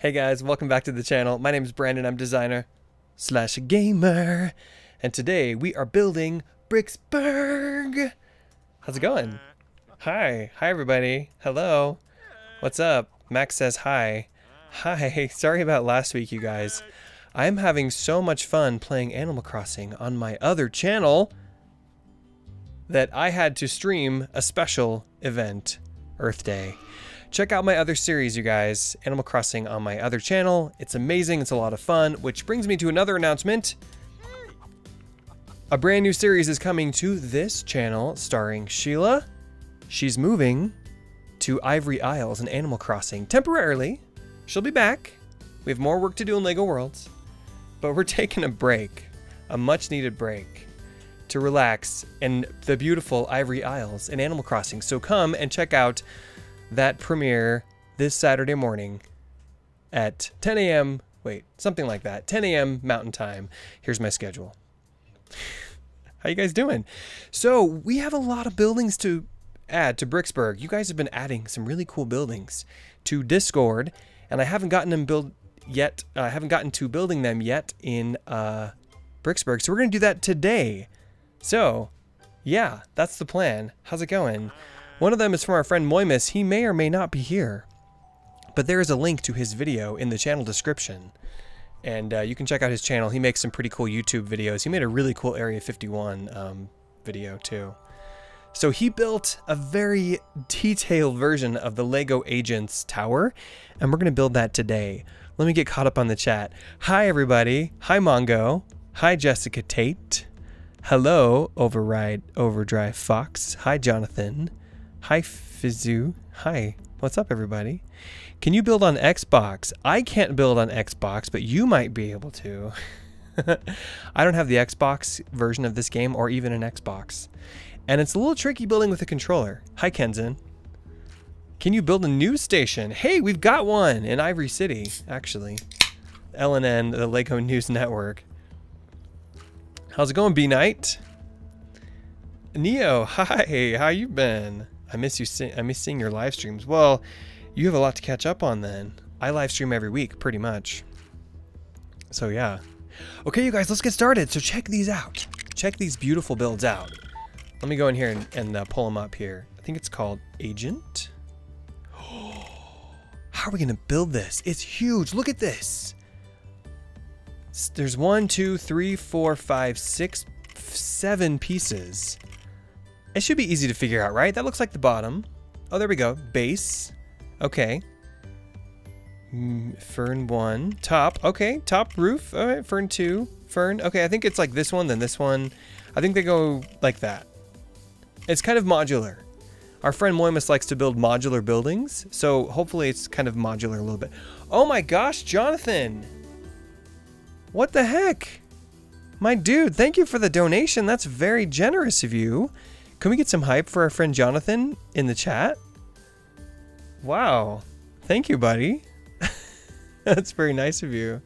Hey guys, welcome back to the channel. My name is Brandon, I'm designer/gamer, and today we are building Bricksburg. How's it going? Hi everybody, hello, what's up? Max says hi. Sorry about last week, you guys. I'm having so much fun playing Animal Crossing on my other channel that I had to stream a special event, Earth Day. Check out my other series, you guys, Animal Crossing on my other channel. It's amazing, it's a lot of fun, which brings me to another announcement. A brand new series is coming to this channel starring Sheila. She's moving to Ivory Isles in Animal Crossing temporarily. She'll be back. We have more work to do in LEGO Worlds, but we're taking a break, a much needed break, to relax in the beautiful Ivory Isles in Animal Crossing. So come and check out that premiere this Saturday morning at 10 a.m. Wait, something like that. 10 a.m. Mountain Time. Here's my schedule. How you guys doing? So we have a lot of buildings to add to Bricksburg. You guys have been adding some really cool buildings to Discord, and I haven't gotten them built yet. I haven't gotten to building them yet in Bricksburg. So we're gonna do that today. So yeah, that's the plan. How's it going? One of them is from our friend Moimus. He may or may not be here, but there is a link to his video in the channel description, and you can check out his channel. He makes some pretty cool YouTube videos. He made a really cool Area 51 video too. So he built a very detailed version of the Lego Agents Tower, and we're gonna build that today. Let me get caught up on the chat. Hi everybody, hi Mongo, hi Jessica Tate, hello Overdrive Fox, hi Jonathan, hi Fizu, hi, what's up everybody? Can you build on Xbox? I can't build on Xbox, but you might be able to. I don't have the Xbox version of this game or even an Xbox, and it's a little tricky building with a controller. Hi Kenzen. Can you build a news station? Hey, we've got one in Ivory City, actually. LNN, the Lego News Network. How's it going, B-Knight? Neo, hi, how you been? I miss seeing your live streams. Well, you have a lot to catch up on then. I live stream every week, pretty much. So yeah. Okay, you guys, let's get started. So check these out. Check these beautiful builds out. Let me go in here and pull them up here. I think it's called Agent. How are we gonna build this? It's huge, look at this. There's 1, 2, 3, 4, 5, 6, 7 pieces. It should be easy to figure out, right? That looks like the bottom. Oh, there we go. Base. Okay. Fern 1. Top. Okay. Top roof. All right. Fern 2. Fern. Okay. I think it's like this one, then this one. I think they go like that. It's kind of modular. Our friend Moimus likes to build modular buildings, so hopefully it's kind of modular a little bit. Oh my gosh, Jonathan! What the heck? My dude, thank you for the donation. That's very generous of you. Can we get some hype for our friend Jonathan in the chat? Wow. Thank you, buddy. That's very nice of you.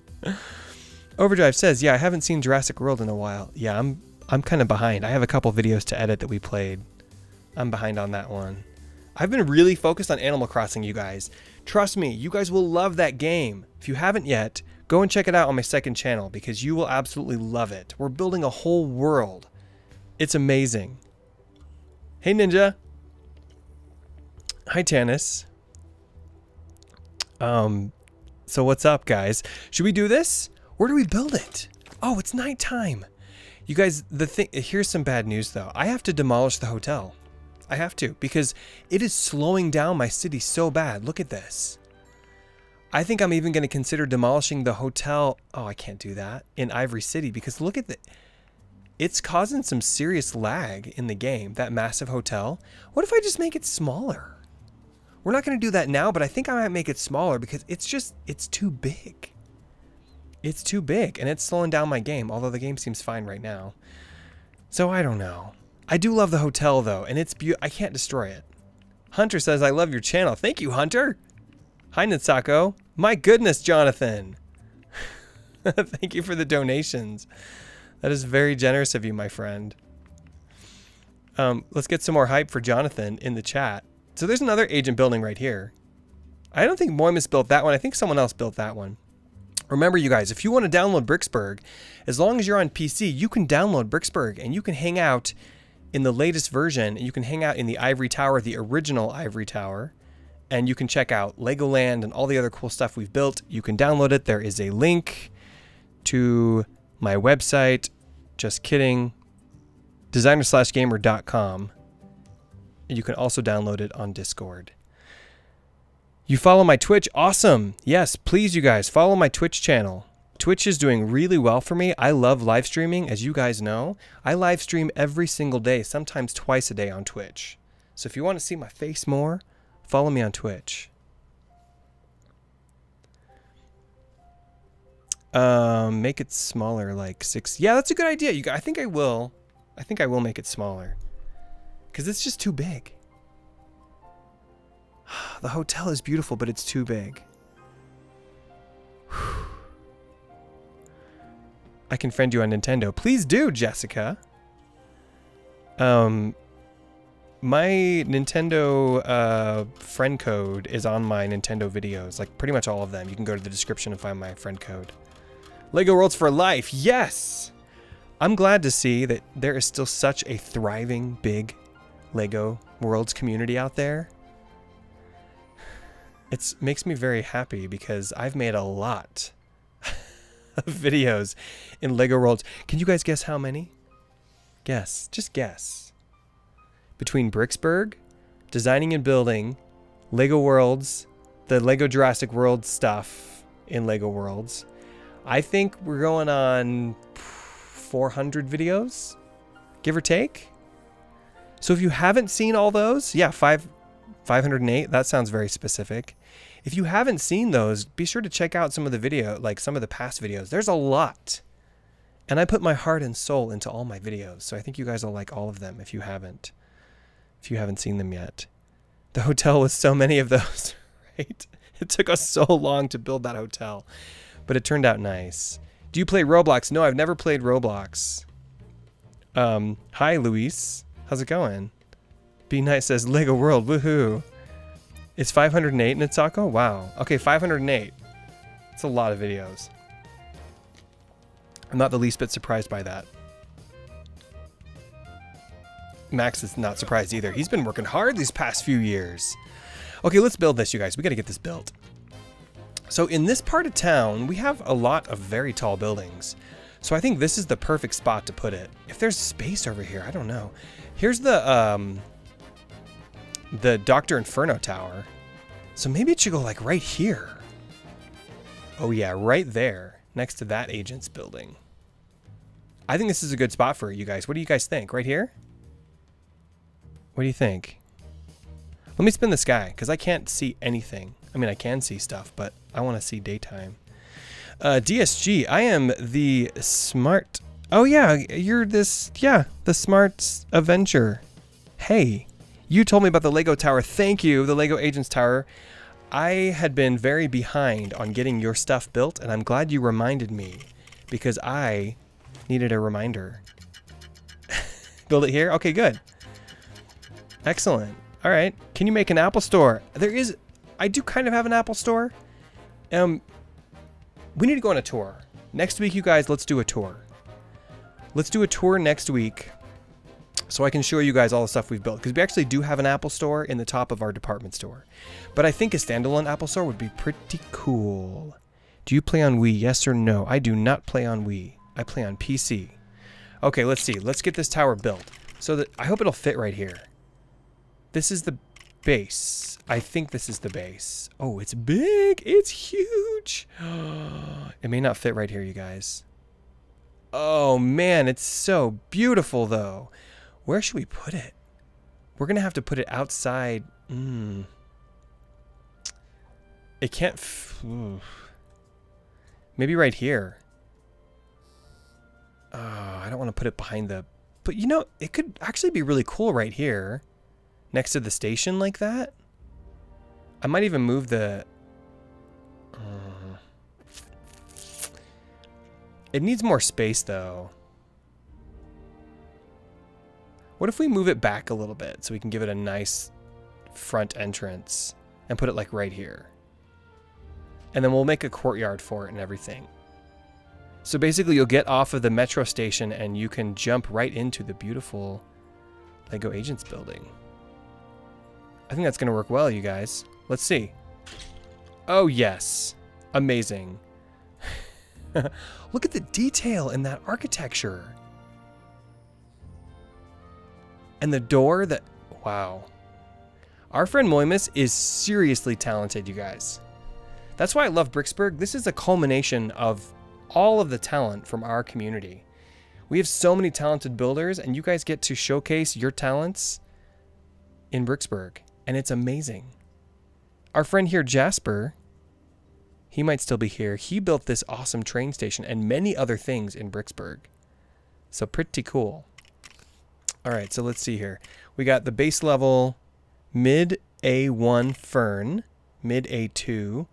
Overdrive says, yeah, I haven't seen Jurassic World in a while. Yeah, I'm kind of behind. I have a couple videos to edit that we played. I'm behind on that one. I've been really focused on Animal Crossing, you guys. Trust me, you guys will love that game. If you haven't yet, go and check it out on my second channel because you will absolutely love it. We're building a whole world. It's amazing. Hey Ninja. Hi Tannis. So what's up guys? Should we do this? Where do we build it? Oh, it's nighttime. You guys, the thing, here's some bad news though. I have to demolish the hotel. I have to, because it is slowing down my city so bad. Look at this. I think I'm even gonna consider demolishing the hotel. Oh, I can't do that in Ivory City because look at the, it's causing some serious lag in the game, that massive hotel. What if I just make it smaller? We're not gonna do that now, but I think I might make it smaller because it's just, it's too big. It's too big and it's slowing down my game, although the game seems fine right now. So I don't know. I do love the hotel though, and it's I can't destroy it. Hunter says, I love your channel. Thank you, Hunter. Hi, Nitsako. My goodness, Jonathan. Thank you for the donations. That is very generous of you, my friend. Let's get some more hype for Jonathan in the chat. So there's another agent building right here. I don't think Moimus built that one. I think someone else built that one. Remember, you guys, if you want to download Bricksburg, as long as you're on PC, you can download Bricksburg and you can hang out in the latest version. You can hang out in the Ivory Tower, the original Ivory Tower, and you can check out Legoland and all the other cool stuff we've built. You can download it. There is a link to my website. Just kidding. designerslashgamer.com. You can also download it on Discord. You follow my Twitch? Awesome. Yes, please, you guys, follow my Twitch channel. Twitch is doing really well for me. I love live streaming, as you guys know. I live stream every single day, sometimes twice a day on Twitch. So if you want to see my face more, follow me on Twitch. Make it smaller, like 6. Yeah, that's a good idea. You guys, I think I will make it smaller, because it's just too big. The hotel is beautiful, but it's too big. Whew. I can friend you on Nintendo. Please do, Jessica. My Nintendo friend code is on my Nintendo videos. Like, pretty much all of them. You can go to the description and find my friend code. LEGO Worlds for life. Yes! I'm glad to see that there is still such a thriving, big LEGO Worlds community out there. It makes me very happy because I've made a lot of videos in LEGO Worlds. Can you guys guess how many? Guess. Just guess. Between Bricksburg, designing and building, LEGO Worlds, the LEGO Jurassic World stuff in LEGO Worlds, I think we're going on 400 videos, give or take. So if you haven't seen all those, yeah, 508, that sounds very specific. If you haven't seen those, be sure to check out some of the video, like some of the past videos. There's a lot. And I put my heart and soul into all my videos. So I think you guys will like all of them if you haven't seen them yet. The hotel was so many of those, right? It took us so long to build that hotel, but it turned out nice. Do you play Roblox? No, I've never played Roblox. Hi, Luis. How's it going? Be Nice says LEGO World, woohoo. It's 508 Natsuko? Wow. Okay, 508. It's a lot of videos. I'm not the least bit surprised by that. Max is not surprised either. He's been working hard these past few years. Okay, let's build this, you guys. We got to get this built. So in this part of town, we have a lot of very tall buildings. So I think this is the perfect spot to put it. If there's space over here, I don't know. Here's the Dr. Inferno Tower. So maybe it should go like right here. Oh yeah, right there next to that agent's building. I think this is a good spot for it, you guys. What do you guys think? Right here? What do you think? Let me spin the sky because I can't see anything. I mean, I can see stuff, but I want to see daytime. DSG, I am the smart. Oh yeah, you're this. Yeah, the smart adventure. Hey. You told me about the LEGO Tower. Thank you, the LEGO Agents Tower. I had been very behind on getting your stuff built, and I'm glad you reminded me because I needed a reminder. Build it here? Okay, good. Excellent. All right. Can you make an Apple store? I do kind of have an Apple store. We need to go on a tour. Next week, you guys, let's do a tour. Let's do a tour next week. So I can show you guys all the stuff we've built. Because we actually do have an Apple store in the top of our department store. But I think a standalone Apple store would be pretty cool. Do you play on Wii? Yes or no? I do not play on Wii. I play on PC. Okay, let's see. Let's get this tower built. So that I hope it'll fit right here. This is the base. I think this is the base. Oh, it's big. It's huge. It may not fit right here, you guys. Oh, man. It's so beautiful, though. Where should we put it? We're going to have to put it outside. It can't... Maybe right here. Oh, I don't want to put it behind the... But, you know, it could actually be really cool right here. Next to the station like that. I might even move the... It needs more space, though. What if we move it back a little bit so we can give it a nice front entrance and put it like right here? and then we'll make a courtyard for it and everything. So basically you'll get off of the metro station and you can jump right into the beautiful LEGO Agents building. I think that's going to work well, you guys. Let's see. Oh yes. Amazing. Look at the detail in that architecture. And the door that... Wow. Our friend Moimus is seriously talented, you guys. That's why I love Bricksburg. This is a culmination of all of the talent from our community. We have so many talented builders, and you guys get to showcase your talents in Bricksburg, and it's amazing. Our friend here, Jasper, he might still be here. He built this awesome train station and many other things in Bricksburg. So pretty cool. All right, so let's see here. We got the base level mid A1 fern, mid A2.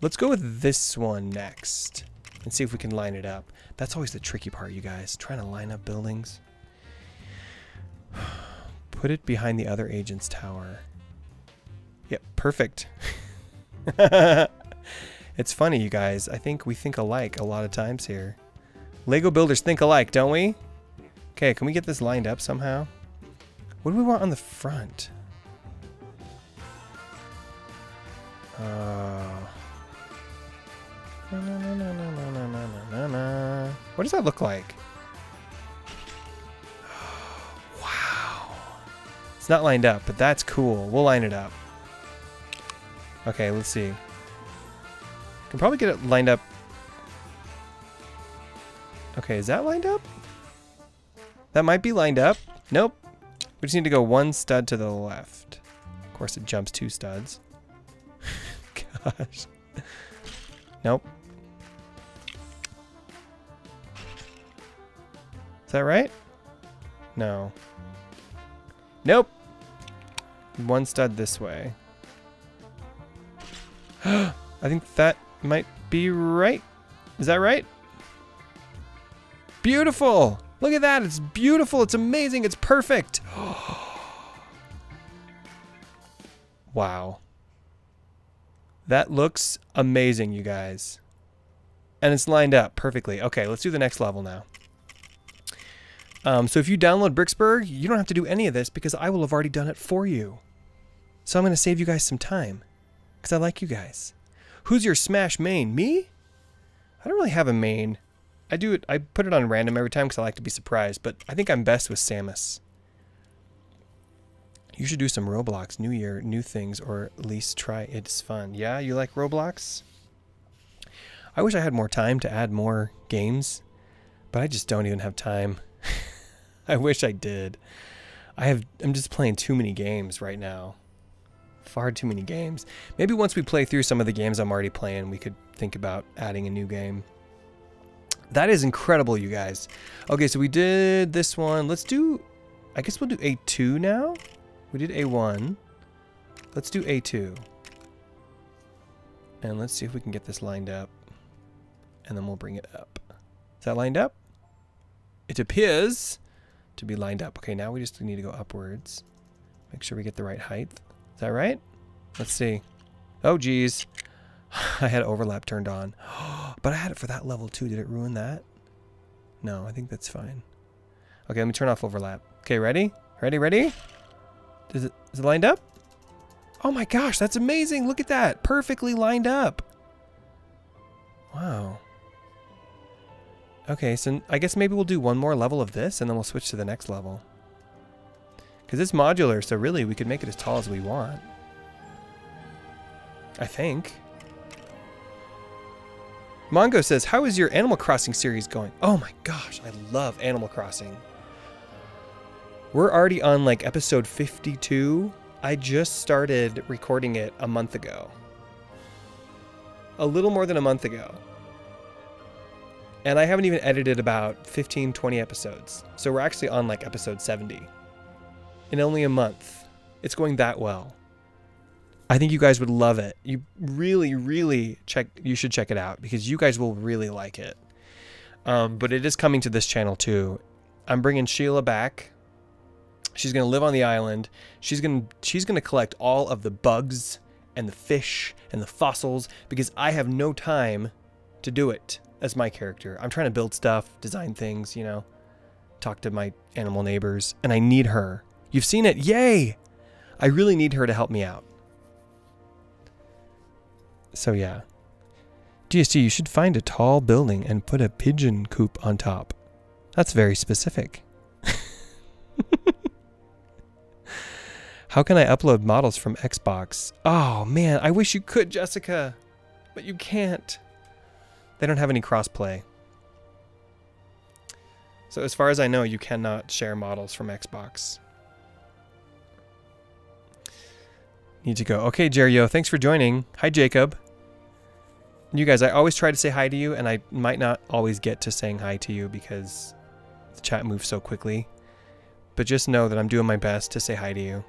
Let's go with this one next and see if we can line it up. That's always the tricky part, you guys, trying to line up buildings. Put it behind the other agent's tower. Yep, perfect. It's funny, you guys. I think we think alike a lot of times here. Lego builders think alike, don't we? Okay, can we get this lined up somehow? What do we want on the front? What does that look like? Wow. It's not lined up, but that's cool. We'll line it up. Okay, let's see. Can probably get it lined up. Okay, is that lined up? That might be lined up. Nope. We just need to go one stud to the left. Of course, it jumps two studs. Gosh. Nope. Is that right? No. Nope. One stud this way. I think that might be right. Is that right? Beautiful. Look at that. It's beautiful. It's amazing. It's perfect. Wow. That looks amazing, you guys. And it's lined up perfectly. Okay, let's do the next level now. So if you download Bricksburg, you don't have to do any of this because I will have already done it for you. So I'm going to save you guys some time because I like you guys. Who's your Smash main? Me? I don't really have a main. I do it. I put it on random every time because I like to be surprised, but I think I'm best with Samus. You should do some Roblox. New year, new things, or at least try. It's fun. Yeah, you like Roblox? I wish I had more time to add more games, but I just don't even have time. I wish I did. I'm just playing too many games right now. Far too many games. Maybe once we play through some of the games I'm already playing, we could think about adding a new game. That is incredible, you guys. Okay, so we did this one. Let's do... I guess we'll do A2 now. We did A1. Let's do A2. And let's see if we can get this lined up. And then we'll bring it up. Is that lined up? It appears to be lined up. Okay, now we just need to go upwards. Make sure we get the right height. Is that right? Let's see. Oh, geez. I had overlap turned on. But I had it for that level, too. Did it ruin that? No, I think that's fine. Okay, let me turn off overlap. Okay, ready? Ready, ready? Is it lined up? Oh, my gosh. That's amazing. Look at that. Perfectly lined up. Wow. Okay, so I guess maybe we'll do one more level of this, and then we'll switch to the next level. Because it's modular, so really we could make it as tall as we want. I think. Mongo says, how is your Animal Crossing series going? Oh my gosh, I love Animal Crossing. We're already on like episode 52. I just started recording it a month ago. A little more than a month ago. And I haven't even edited about 15, 20 episodes. So we're actually on like episode 70. In only a month. It's going that well. I think you guys would love it. You really, really you should check it out because you guys will really like it. But it is coming to this channel too. I'm bringing Sheila back. She's going to live on the island. She's going to collect all of the bugs and the fish and the fossils because I have no time to do it. That's my character. I'm trying to build stuff, design things, you know, talk to my animal neighbors, and I need her. You've seen it. Yay! I really need her to help me out. So yeah. GSG, you should find a tall building and put a pigeon coop on top. That's very specific. How can I upload models from Xbox? Oh man, I wish you could, Jessica, but you can't. They don't have any crossplay. So as far as I know, you cannot share models from Xbox. Need to go. Okay, Jerryo, thanks for joining. Hi, Jacob. You guys, I always try to say hi to you, and I might not always get to saying hi to you because the chat moves so quickly. But just know that I'm doing my best to say hi to you.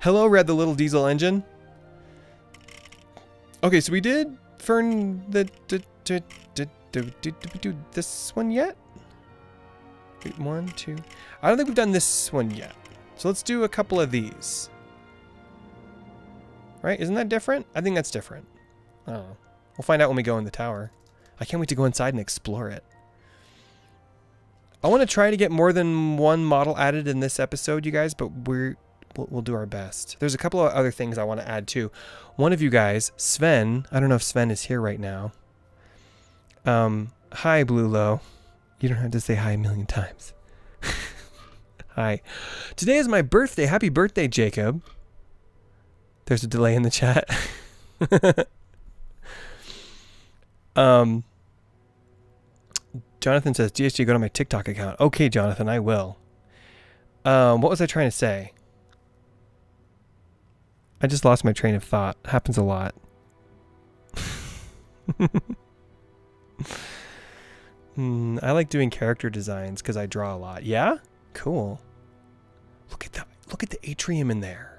Hello, Red the Little Diesel Engine. Okay, so we did Fern the... do this one yet? Wait, one, two... I don't think we've done this one yet. So let's do a couple of these. Right? Isn't that different? I think that's different. Oh. We'll find out when we go in the tower. I can't wait to go inside and explore it. I want to try to get more than one model added in this episode, you guys, but we'll do our best. There's a couple of other things I want to add too. One of you guys, Sven, I don't know if Sven is here right now. Hi, Blulo. You don't have to say hi a million times. Hi. Today is my birthday. Happy birthday, Jacob. There's a delay in the chat. Jonathan says, GSG, go to my TikTok account. Okay, Jonathan, I will. What was I trying to say? I just lost my train of thought. Happens a lot. I like doing character designs because I draw a lot. Yeah? Cool. Look at the atrium in there.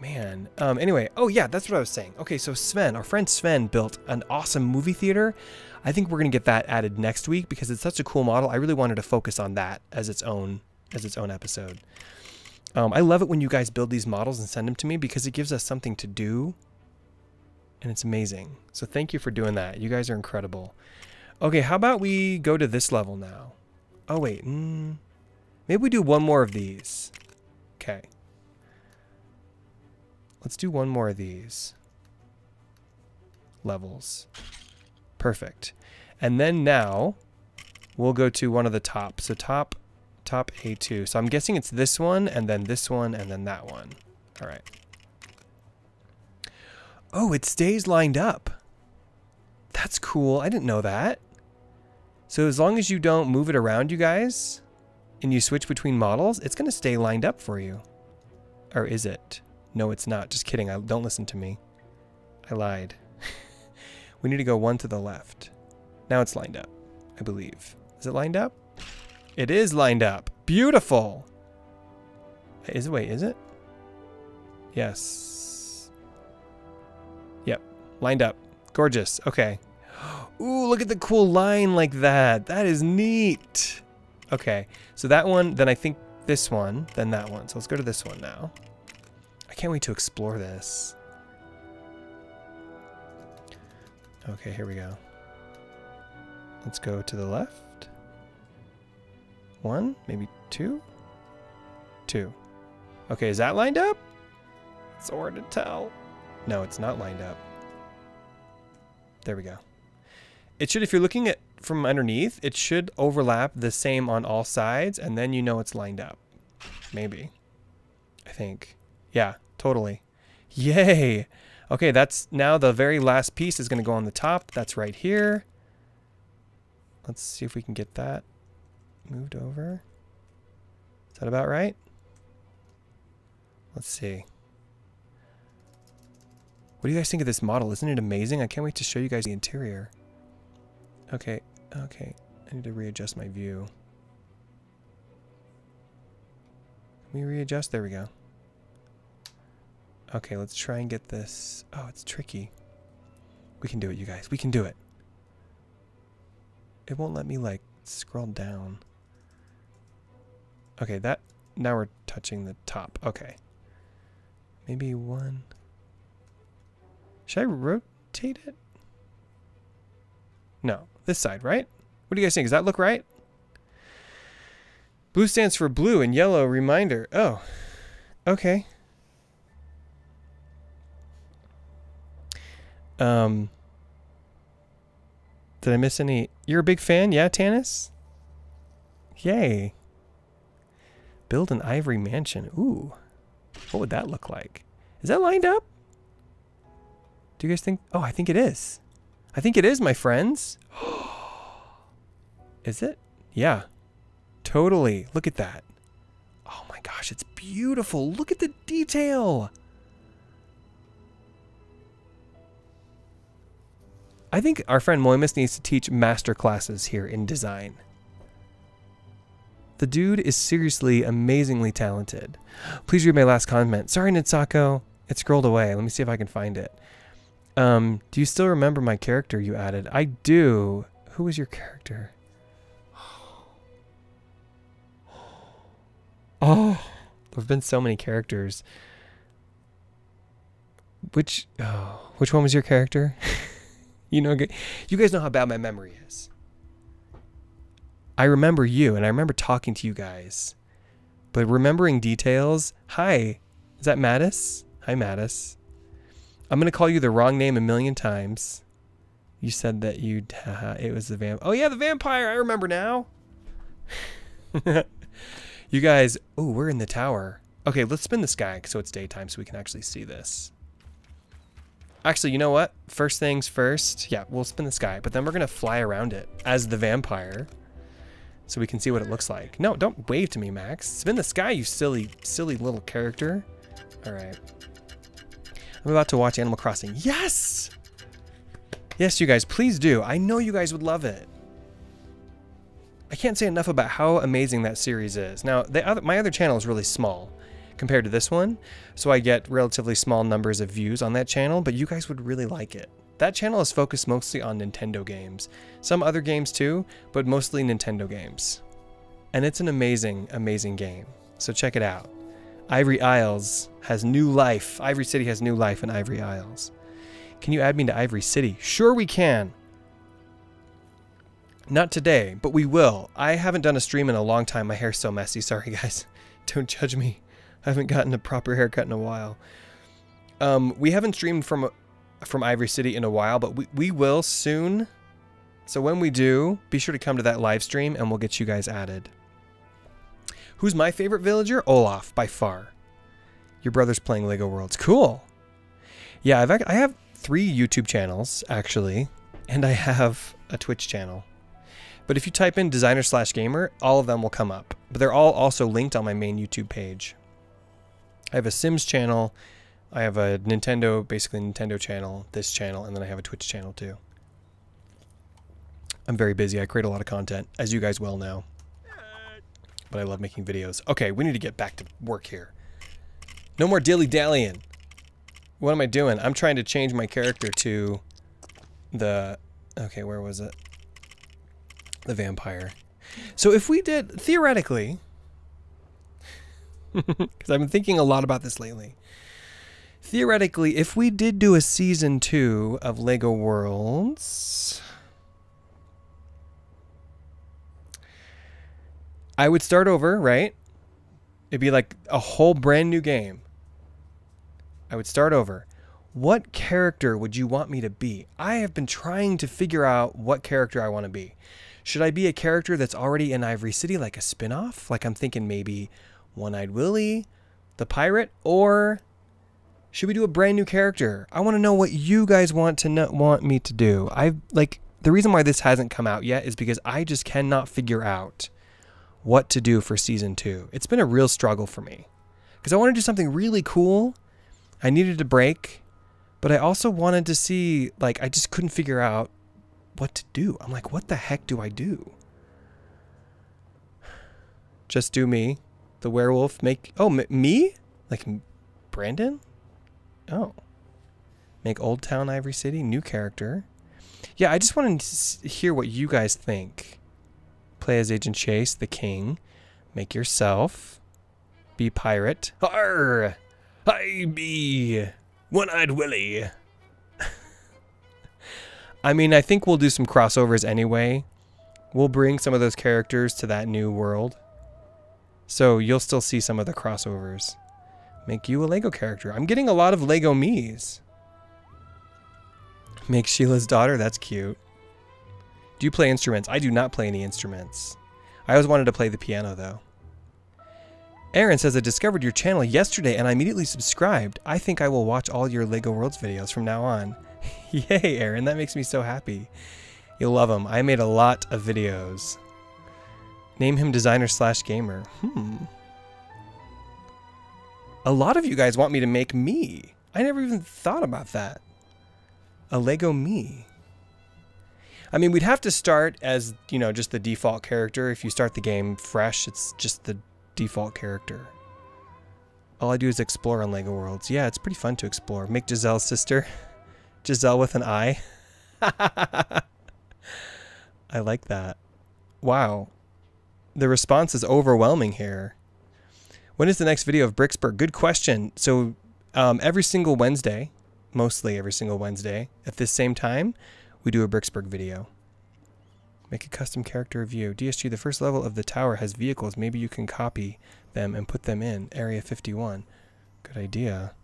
Man. Anyway, oh yeah, that's what I was saying. Okay, so Sven, our friend Sven built an awesome movie theater. I think we're gonna get that added next week because it's such a cool model. I really wanted to focus on that as its own episode. I love it when you guys build these models and send them to me because it gives us something to do, and it's amazing. So thank you for doing that. You guys are incredible. Okay, how about we go to this level now? Oh wait, maybe we do one more of these. Okay. Let's do one more of these levels. Perfect. And then now we'll go to one of the top. So top A2. So I'm guessing it's this one and then this one and then that one. All right. Oh, it stays lined up. That's cool. I didn't know that. So as long as you don't move it around, you guys, and you switch between models, it's going to stay lined up for you. Or is it? No, it's not. Just kidding. Don't listen to me. I lied. We need to go one to the left. Now it's lined up, I believe. Is it lined up? It is lined up. Beautiful. Wait, is it? Yes. Yep. Lined up. Gorgeous. Okay. Ooh, look at the cool line like that. That is neat. Okay. So that one, then I think this one, then that one. So let's go to this one now. I can't wait to explore this. Okay, here we go. Let's go to the left. One, maybe two? Two. Okay, is that lined up? It's hard to tell. No, it's not lined up. There we go. It should, if you're looking at from underneath, it should overlap the same on all sides, and then you know it's lined up. Maybe. I think. Yeah, totally. Yay. Okay, that's now the very last piece is going to go on the top. That's right here. Let's see if we can get that moved over. Is that about right? Let's see. What do you guys think of this model? Isn't it amazing? I can't wait to show you guys the interior. Okay, okay. I need to readjust my view. Let me readjust. There we go. Okay, let's try and get this. Oh, it's tricky. We can do it, you guys. We can do it. It won't let me, like, scroll down. Okay, that... Now we're touching the top. Okay. Maybe one... Should I rotate it? No, this side, right? What do you guys think? Does that look right? Blue stands for blue and yellow reminder. Oh, okay. Did I miss any? You're a big fan? Yeah, Tannis? Yay. Build an ivory mansion. Ooh. What would that look like? Is that lined up? Do you guys think? Oh, I think it is. I think it is, my friends. Is it? Yeah. Totally. Look at that. Oh my gosh, it's beautiful. Look at the detail. I think our friend Moimus needs to teach master classes here in design. The dude is seriously amazingly talented. Please read my last comment. Sorry, Nitsako. It scrolled away. Let me see if I can find it. Do you still remember my character you added? I do. Who was your character? Oh, there have been so many characters. Which one was your character? You know, you guys know how bad my memory is. I remember you, and I remember talking to you guys. But remembering details... Hi, is that Mattis? Hi, Mattis. I'm going to call you the wrong name a million times. You said that you'd... it was the vampire. Oh, yeah, the vampire! I remember now! You guys... Oh, we're in the tower. Okay, let's spin the sky so it's daytime so we can actually see this. Actually, you know what? First things first. Yeah, we'll spin the sky, but then we're going to fly around it as the vampire so we can see what it looks like. No, don't wave to me, Max. Spin the sky, you silly, silly little character. All right. I'm about to watch Animal Crossing. Yes! Yes, you guys, please do. I know you guys would love it. I can't say enough about how amazing that series is. Now, my other channel is really small compared to this one, so I get relatively small numbers of views on that channel, but you guys would really like it. That channel is focused mostly on Nintendo games. Some other games too, but mostly Nintendo games. And it's an amazing, amazing game. So check it out. Ivory Isles has new life. Ivory City has new life in Ivory Isles. Can you add me to Ivory City? Sure we can. Not today, but we will. I haven't done a stream in a long time. My hair's so messy. Sorry guys. Don't judge me. I haven't gotten a proper haircut in a while. We haven't streamed from Ivory City in a while, but we will soon. So when we do, be sure to come to that live stream and we'll get you guys added. Who's my favorite villager? Olaf, by far. Your brother's playing Lego Worlds. Cool. Yeah, I have 3 YouTube channels, actually, and I have a Twitch channel. But if you type in designer/gamer, all of them will come up. But they're all also linked on my main YouTube page. I have a Sims channel, I have a Nintendo, basically Nintendo channel, this channel, and then I have a Twitch channel too. I'm very busy. I create a lot of content, as you guys well know. But I love making videos. Okay, we need to get back to work here. No more dilly-dallying. What am I doing? I'm trying to change my character to the... Okay, where was it? The vampire. So if we did, theoretically... Because I've been thinking a lot about this lately. Theoretically, if we did do a season 2 of LEGO Worlds, I would start over, right? It'd be like a whole brand new game. I would start over. What character would you want me to be? I have been trying to figure out what character I want to be. Should I be a character that's already in Ivory City, like a spin-off? Like I'm thinking maybe One-Eyed Willy, the pirate, or should we do a brand new character? I want to know what you guys want me to do. The reason why this hasn't come out yet is because I just cannot figure out what to do for season 2. It's been a real struggle for me because I want to do something really cool. I needed a break, but I also wanted to see, like, I just couldn't figure out what to do. I'm like, what the heck do I do? Just do me. The werewolf make... Oh, me? Like, Brandon? Oh. Make Old Town Ivory City? New character. Yeah, I just want to hear what you guys think. Play as Agent Chase, the king. Make yourself. Be pirate. Arr! I be One-Eyed Willy. I mean, I think we'll do some crossovers anyway. We'll bring some of those characters to that new world. So you'll still see some of the crossovers. Make you a Lego character. I'm getting a lot of Lego me's. Make Sheila's daughter. That's cute. Do you play instruments? I do not play any instruments. I always wanted to play the piano, though. Aaron says, I discovered your channel yesterday and I immediately subscribed. I think I will watch all your Lego Worlds videos from now on. Yay, Aaron. That makes me so happy. You'll love him. I made a lot of videos. Name him designer/gamer. A lot of you guys want me to make me. I never even thought about that. A Lego me. I mean, we'd have to start as, you know, just the default character. If you start the game fresh, it's just the default character. All I do is explore on Lego Worlds. Yeah, it's pretty fun to explore. Make Giselle's sister. Giselle with an I. I like that. Wow. The response is overwhelming here. When is the next video of Bricksburg? Good question. So every single Wednesday, mostly every single Wednesday, at this same time, we do a Bricksburg video. Make a custom character review. DSG, the first level of the tower has vehicles. Maybe you can copy them and put them in Area 51. Good idea.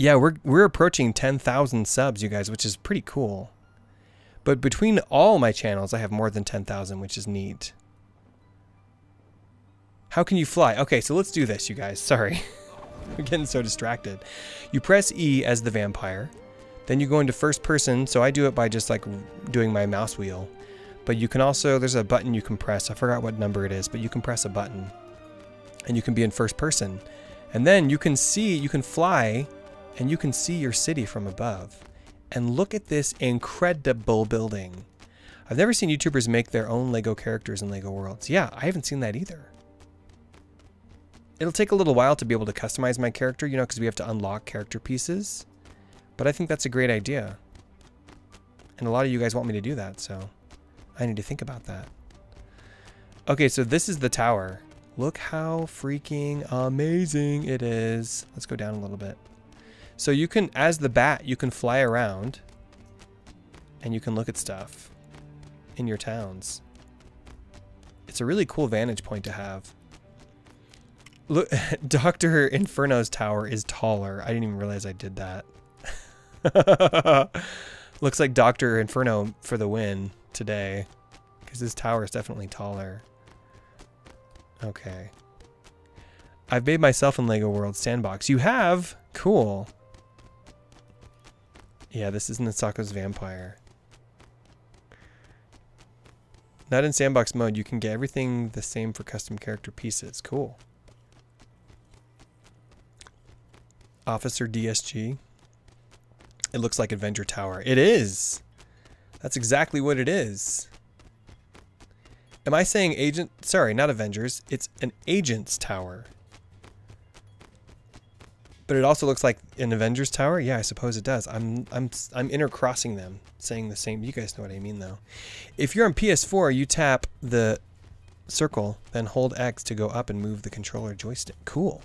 Yeah, we're approaching 10,000 subs, you guys, which is pretty cool. But between all my channels, I have more than 10,000, which is neat. How can you fly? Okay, so let's do this, you guys. Sorry. I'm getting so distracted. You press E as the vampire. Then you go into first person. So I do it by just like doing my mouse wheel. But you can also, there's a button you can press. I forgot what number it is, but you can press a button. And you can be in first person. And then you can see, you can fly. And you can see your city from above. And look at this incredible building. I've never seen YouTubers make their own Lego characters in Lego Worlds. Yeah, I haven't seen that either. It'll take a little while to be able to customize my character, you know, because we have to unlock character pieces. But I think that's a great idea. And a lot of you guys want me to do that, so I need to think about that. Okay, so this is the tower. Look how freaking amazing it is. Let's go down a little bit. So you can, as the bat, you can fly around and you can look at stuff in your towns. It's a really cool vantage point to have. Look, Dr. Inferno's tower is taller. I didn't even realize I did that. Looks like Dr. Inferno for the win today because his tower is definitely taller. Okay. I've made myself in Lego World Sandbox. You have? Cool. Yeah, this is Natsako's vampire. Not in sandbox mode. You can get everything the same for custom character pieces. Cool. Officer DSG. It looks like Adventure Tower. It is. That's exactly what it is. Am I saying agent? Sorry, not Avengers. It's an Agents Tower. But it also looks like an Avengers Tower. Yeah, I suppose it does. I'm intercrossing them, saying the same. You guys know what I mean, though. If you're on PS4, you tap the circle, then hold X to go up and move the controller joystick. Cool.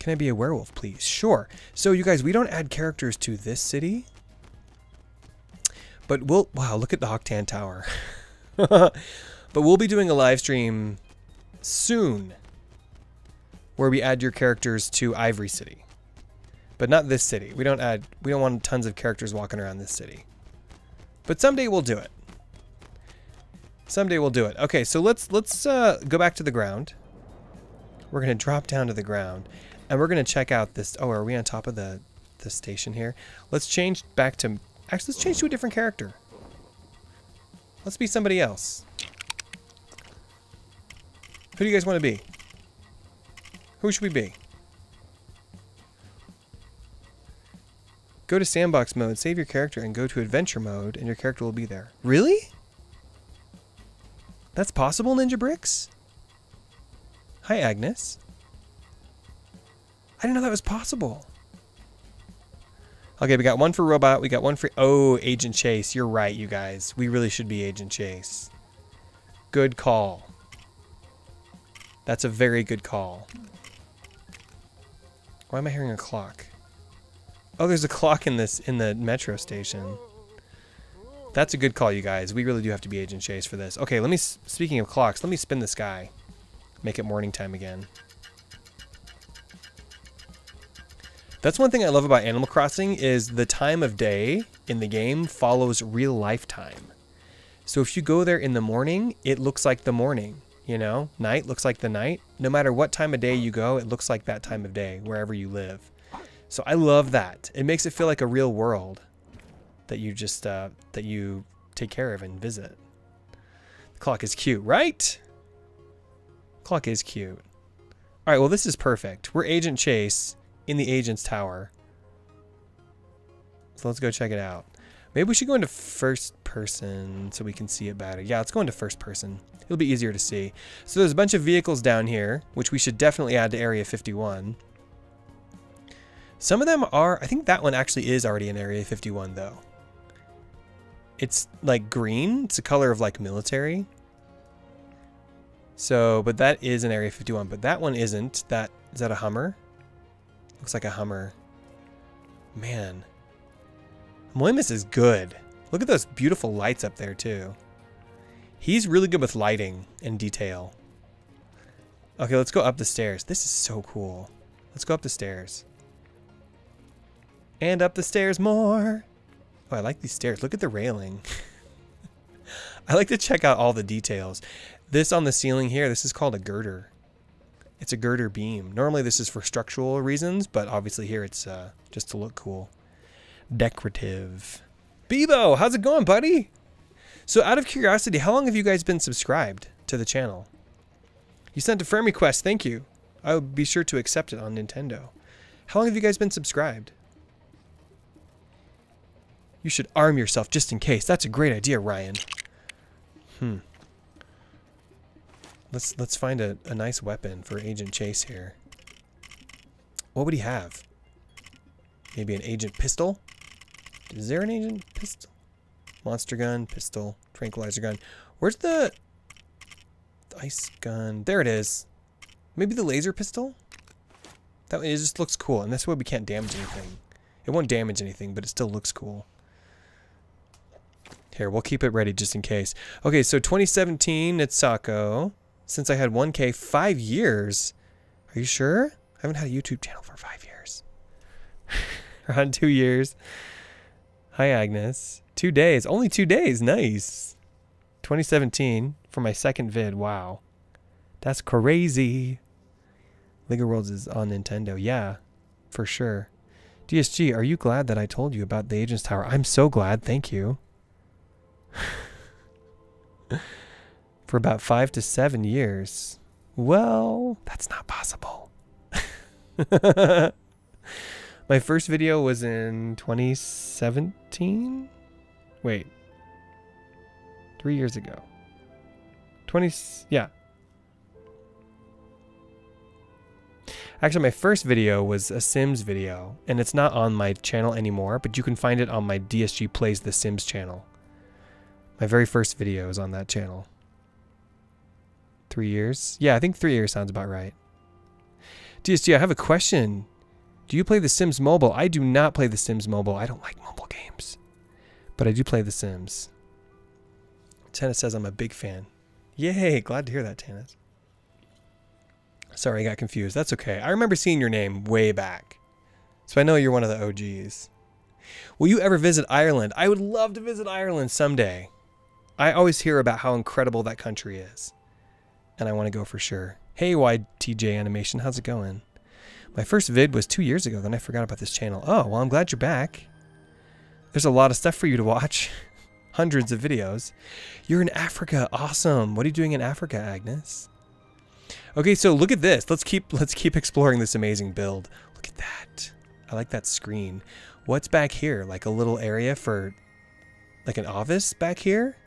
Can I be a werewolf, please? Sure. So, you guys, we don't add characters to this city, but we'll. Wow, look at the Octan Tower. But we'll be doing a live stream soon, where we add your characters to Ivory City. But not this city. We don't want tons of characters walking around this city. But someday we'll do it. Someday we'll do it. Okay, so let's go back to the ground. We're going to drop down to the ground and we're going to check out this. Oh, are we on top of the station here? Let's change back to actually let's change to a different character. Let's be somebody else. Who do you guys want to be? Who should we be? Go to sandbox mode, save your character, and go to adventure mode, and your character will be there. Really? That's possible, Ninja Bricks? Hi, Agnes. I didn't know that was possible. Okay, we got one for Robot, we got one for... Oh, Agent Chase. You're right, you guys. We really should be Agent Chase. Good call. That's a very good call. Why am I hearing a clock? Oh, there's a clock in this in the metro station. That's a good call, you guys. We really do have to be Agent Chase for this. Okay, let me. Speaking of clocks, let me spin this guy. Make it morning time again. That's one thing I love about Animal Crossing is the time of day in the game follows real life time. So if you go there in the morning, it looks like the morning. You know, night looks like the night. No matter what time of day you go, it looks like that time of day wherever you live. So I love that. It makes it feel like a real world that you just that you take care of and visit. The clock is cute, right? Clock is cute. All right, well this is perfect. We're Agent Chase in the Agents Tower. So let's go check it out. Maybe we should go into first person so we can see it better. Yeah, let's go into first person. It'll be easier to see. So there's a bunch of vehicles down here, which we should definitely add to Area 51. Some of them are, I think that one actually is already in Area 51 though. It's like green, it's a color of like military. So, but that is in Area 51, but that one isn't. That, is that a Hummer? Looks like a Hummer. Man. Moimus is good. Look at those beautiful lights up there too. He's really good with lighting and detail. Okay, let's go up the stairs. This is so cool. Let's go up the stairs. And up the stairs more. Oh, I like these stairs. Look at the railing. I like to check out all the details. This on the ceiling here, this is called a girder. It's a girder beam. Normally this is for structural reasons, but obviously here it's just to look cool. Decorative. Bebo, how's it going, buddy? So out of curiosity, how long have you guys been subscribed to the channel? You sent a friend request, thank you. I will be sure to accept it on Nintendo. How long have you guys been subscribed? You should arm yourself just in case. That's a great idea, Ryan. Let's find a nice weapon for Agent Chase here. What would he have? Maybe an agent pistol? Is there an agent pistol? Monster gun, pistol, tranquilizer gun. Where's the ice gun? There it is. Maybe the laser pistol? That way it just looks cool, and that's why we can't damage anything. It won't damage anything, but it still looks cool. Here, we'll keep it ready just in case. Okay, so 2017, Nitsako. Since I had 1K, 5 years. Are you sure? I haven't had a YouTube channel for 5 years. Around 2 years. Hi, Agnes. 2 days. Only 2 days. Nice. 2017 for my second vid. Wow. That's crazy. LEGO Worlds is on Nintendo. Yeah, for sure. DSG, are you glad that I told you about the Agents Tower? I'm so glad. Thank you. For about 5 to 7 years. Well, that's not possible. My first video was in 2017? Wait. 3 years ago. Yeah. Actually, my first video was a Sims video, and it's not on my channel anymore, but you can find it on my DSG Plays The Sims channel. My very first video is on that channel. 3 years? Yeah, I think 3 years sounds about right. DSG, I have a question. Do you play The Sims Mobile? I do not play The Sims Mobile. I don't like mobile games. But I do play The Sims. Tannis says I'm a big fan. Yay, glad to hear that, Tannis. Sorry, I got confused. That's okay. I remember seeing your name way back. So I know you're one of the OGs. Will you ever visit Ireland? I would love to visit Ireland someday. I always hear about how incredible that country is. And I want to go for sure. Hey, YTJ Animation, how's it going? My first vid was 2 years ago, then I forgot about this channel. Oh, well, I'm glad you're back. There's a lot of stuff for you to watch. Hundreds of videos. You're in Africa. Awesome. What are you doing in Africa, Agnes? Okay, so look at this. Let's keep exploring this amazing build. Look at that. I like that screen. What's back here? Like a little area for like an office back here?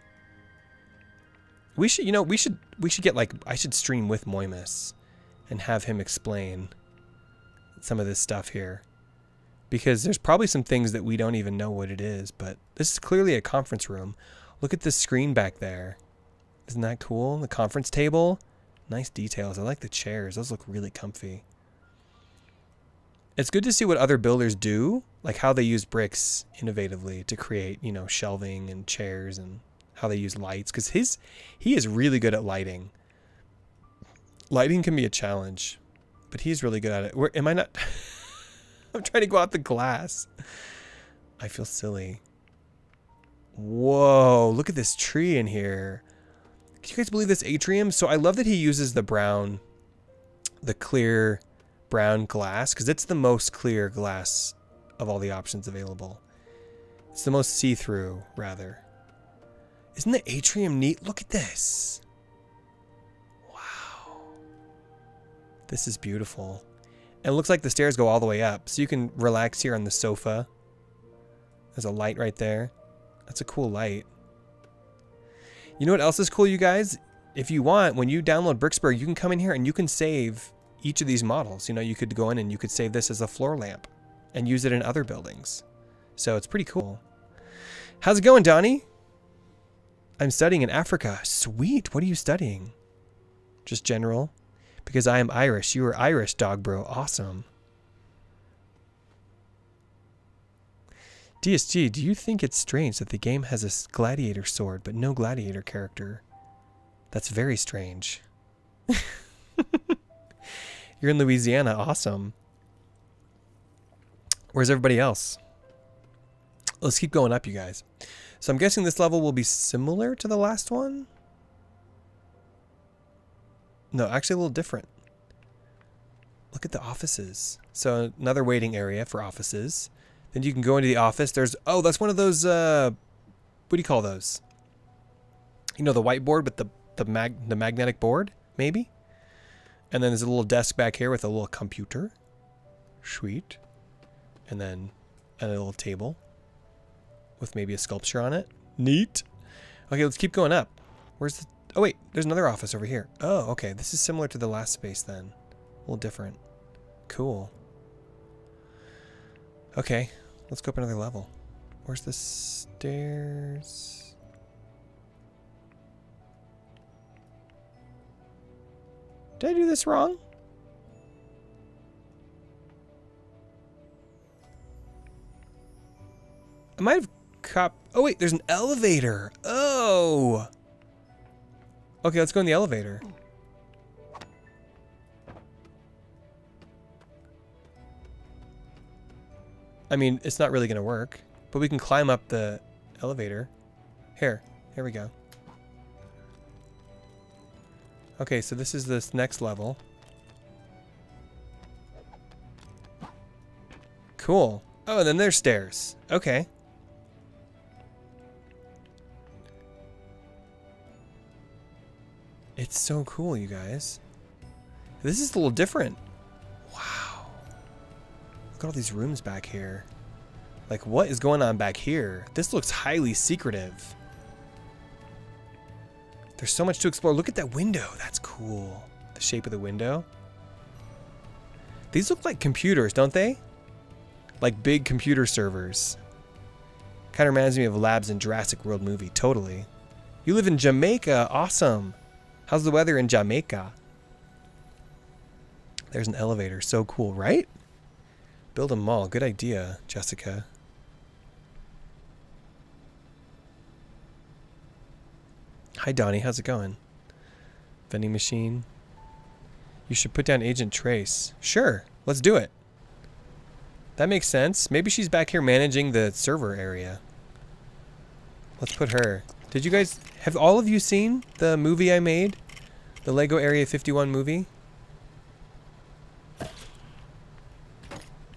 We should, you know, we should get like, I should stream with Moimus and have him explain some of this stuff here, because there's probably some things that we don't even know what it is, but this is clearly a conference room. Look at this screen back there. Isn't that cool? The conference table. Nice details. I like the chairs. Those look really comfy. It's good to see what other builders do, like how they use bricks innovatively to create, you know, shelving and chairs, and how they use lights, because he is really good at lighting. Lighting can be a challenge, but he's really good at it. Where am I not? I'm trying to go out the glass. I feel silly. Whoa, look at this tree in here. Can you guys believe this atrium? So I love that he uses the brown, the clear brown glass, because it's the most clear glass of all the options available. It's the most see-through, rather. Isn't the atrium neat? Look at this. Wow. This is beautiful. And it looks like the stairs go all the way up, so you can relax here on the sofa. There's a light right there. That's a cool light. You know what else is cool, you guys? If you want, when you download Bricksburg, you can come in here and you can save each of these models. You know, you could go in and you could save this as a floor lamp and use it in other buildings. So it's pretty cool. How's it going, Donnie? I'm studying in Africa. Sweet. What are you studying? Just general? Because I am Irish. You are Irish, dog bro. Awesome. DSG, do you think it's strange that the game has a gladiator sword but no gladiator character? That's very strange. You're in Louisiana. Awesome. Where's everybody else? Let's keep going up, you guys. So I'm guessing this level will be similar to the last one? No, actually a little different. Look at the offices. So another waiting area for offices. Then you can go into the office. There's, oh, that's one of those, what do you call those? You know, the whiteboard with the magnetic board, maybe? And then there's a little desk back here with a little computer. Sweet. And then a little table with maybe a sculpture on it. Neat. Okay, let's keep going up. Where's the, oh wait, there's another office over here. Oh, okay, this is similar to the last space then. A little different. Cool. Okay. Let's go up another level. Where's the stairs? Did I do this wrong? I might have copped... Oh, wait. There's an elevator. Oh! Okay, let's go in the elevator. I mean, it's not really going to work, but we can climb up the elevator. Here we go. Okay, so this is this next level. Cool. Oh, and then there's stairs. Okay. It's so cool, you guys. This is a little different. All these rooms back here. Like, what is going on back here? This looks highly secretive. There's so much to explore. Look at that window. That's cool. The shape of the window. These look like computers, don't they? Like big computer servers. Kind of reminds me of labs in Jurassic World movie. Totally. You live in Jamaica. Awesome. How's the weather in Jamaica? There's an elevator. So cool, right? Build a mall. Good idea, Jessica. Hi, Donnie. How's it going? Vending machine. You should put down Agent Trace. Sure. Let's do it. That makes sense. Maybe she's back here managing the server area. Let's put her. Did you guys... Have all of you seen the movie I made? The Lego Area 51 movie?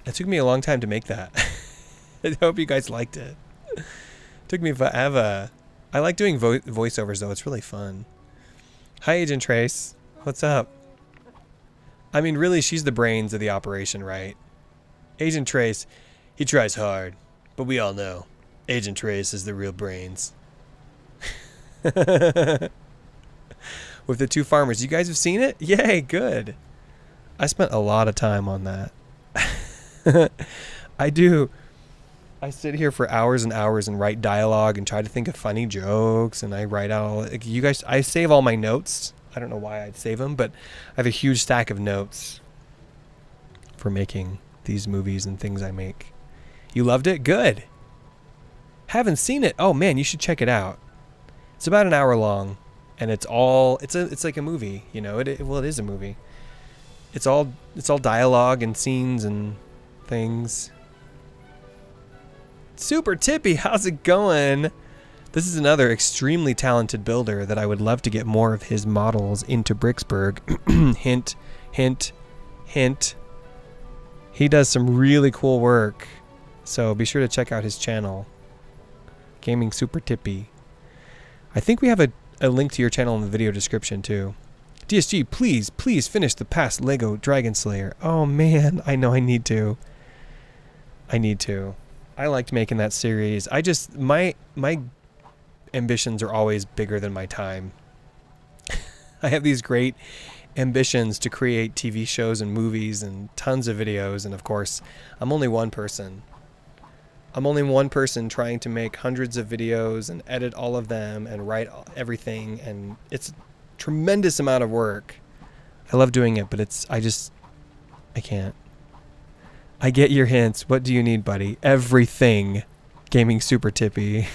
It took me a long time to make that. I hope you guys liked it. It took me forever. I like doing voiceovers though. It's really fun. Hi, Agent Trace. What's up? I mean, really, she's the brains of the operation, right? Agent Trace, he tries hard. But we all know, Agent Trace is the real brains. With the two farmers. You guys have seen it? Yay, good. I spent a lot of time on that. I do. I sit here for hours and hours and write dialogue and try to think of funny jokes, and I write out all, like, you guys, I save all my notes. I don't know why I'd save them, but I have a huge stack of notes for making these movies and things I make. You loved it? Good. Haven't seen it? Oh man, you should check it out. It's about an hour long, and it's all it's like a movie, you know. Well, it is a movie. It's all dialogue and scenes and things. Super Tippy, how's it going? This is another extremely talented builder that I would love to get more of his models into Bricksburg. Hint, hint, hint. He does some really cool work, so be sure to check out his channel. Gaming Super Tippy. I think we have a link to your channel in the video description too. DSG, please, please finish the past Lego Dragon Slayer. Oh man, I know I need to. I need to. I liked making that series. I just, my ambitions are always bigger than my time. I have these great ambitions to create TV shows and movies and tons of videos, and of course, I'm only one person. I'm only one person trying to make hundreds of videos and edit all of them and write everything, and it's a tremendous amount of work. I love doing it, but I can't. I get your hints. What do you need, buddy? Everything. Gaming Super Tippy.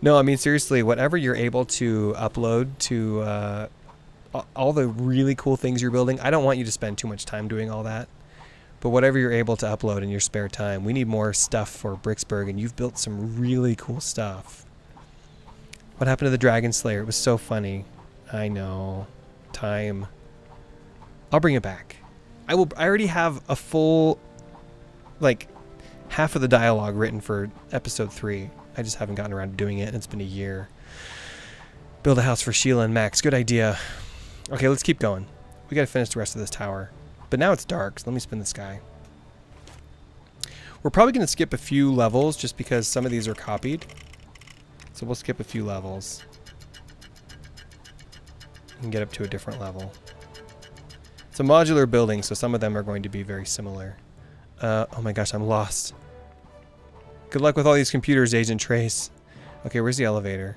No, I mean, seriously, whatever you're able to upload to all the really cool things you're building, I don't want you to spend too much time doing all that. But whatever you're able to upload in your spare time, we need more stuff for Bricksburg, and you've built some really cool stuff. What happened to the Dragon Slayer? It was so funny. I know. Time. I'll bring it back. I already have a full, like, half of the dialogue written for episode 3. I just haven't gotten around to doing it, and it's been a year. Build a house for Sheila and Max. Good idea. Okay, let's keep going. We gotta finish the rest of this tower. But now it's dark, so let me spin the sky. We're probably gonna skip a few levels just because some of these are copied. So we'll skip a few levels and get up to a different level. It's a modular building, so some of them are going to be very similar. Oh my gosh, I'm lost. Good luck with all these computers, Agent Trace. Okay, where's the elevator?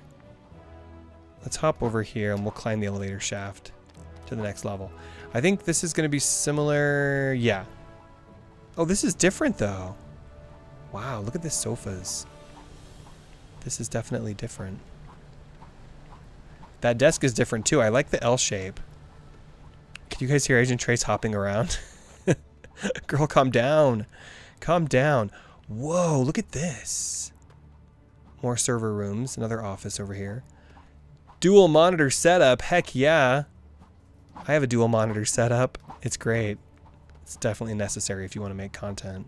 Let's hop over here and we'll climb the elevator shaft to the next level. I think this is going to be similar. Yeah. Oh, this is different though. Wow, look at the sofas. This is definitely different. That desk is different too. I like the L shape. Can you guys hear Agent Trace hopping around? Girl, calm down. Calm down. Whoa, look at this. More server rooms. Another office over here. Dual monitor setup. Heck yeah. I have a dual monitor setup. It's great. It's definitely necessary if you want to make content.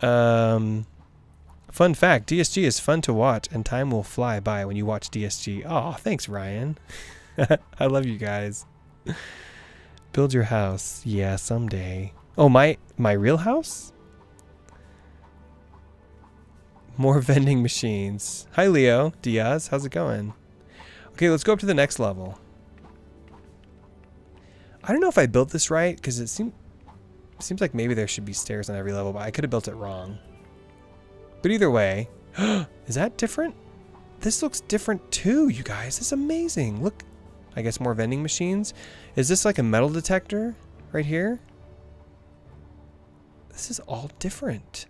Fun fact, DSG is fun to watch and time will fly by when you watch DSG. Aw, thanks, Ryan. I love you guys. Build your house. Yeah, someday. Oh, my real house? More vending machines. Hi, Leo Diaz. How's it going? Okay, let's go up to the next level. I don't know if I built this right, because it seems like maybe there should be stairs on every level, but I could have built it wrong. But either way, is that different? This looks different too, you guys. It's amazing. Look, I guess more vending machines. Is this like a metal detector right here? This is all different.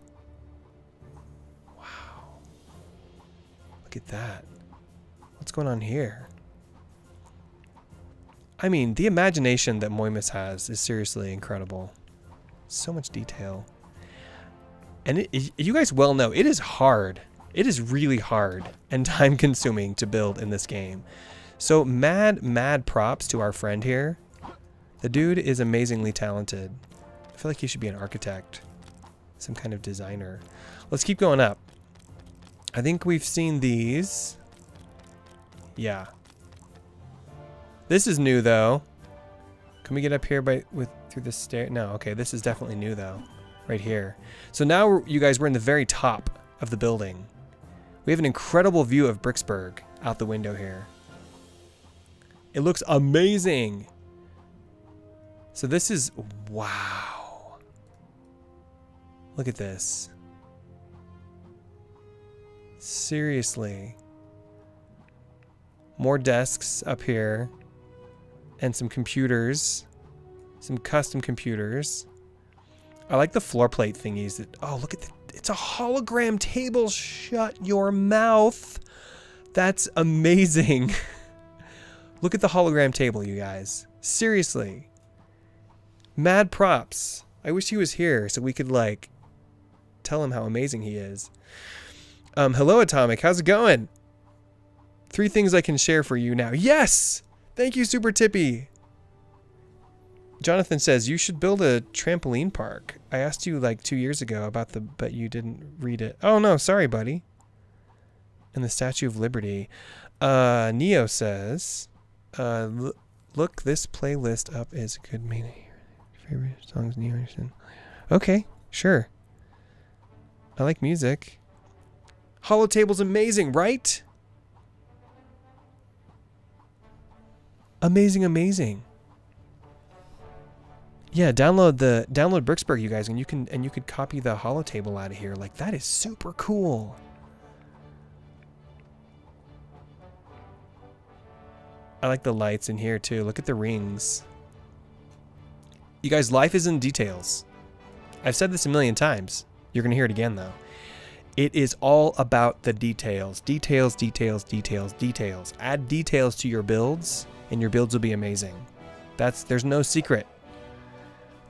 Wow. Look at that. What's going on here? I mean, the imagination that Moimus has is seriously incredible. So much detail. And you guys well know, it is hard. It is really hard and time-consuming to build in this game. So mad, mad props to our friend here. The dude is amazingly talented. I feel like he should be an architect. Some kind of designer. Let's keep going up. I think we've seen these. Yeah. This is new though. Can we get up here through the stair? No, okay, this is definitely new though. Right here. So now we're in the very top of the building. We have an incredible view of Bricksburg out the window here. It looks amazing. So this is, wow. Look at this. Seriously. More desks up here. And some computers. some custom computers. I like the floor plate thingies that, oh, look at the, it's a hologram table. Shut your mouth. That's amazing. Look at the hologram table, you guys. Seriously. Mad props. I wish he was here so we could, like, tell him how amazing he is. Hello, Atomic. How's it going? 3 things I can share for you now. Yes! Thank you, Super Tippy. Jonathan says, you should build a trampoline park. I asked you, like, 2 years ago about the... But you didn't read it. Oh, no. Sorry, buddy. And the Statue of Liberty. Neo says... look this playlist up is a good meaning. Favorite songs, Neo Anderson. Okay, sure. I like music. Hollow Table's amazing, right? Amazing, amazing. Yeah, download Bricksburg, you guys, and you could copy the Hollow Table out of here. Like, that is super cool. I like the lights in here too. Look at the rings. You guys, life is in details. I've said this a million times. You're gonna hear it again though. It is all about the details. Details, details, details, details. Add details to your builds and your builds will be amazing. There's no secret.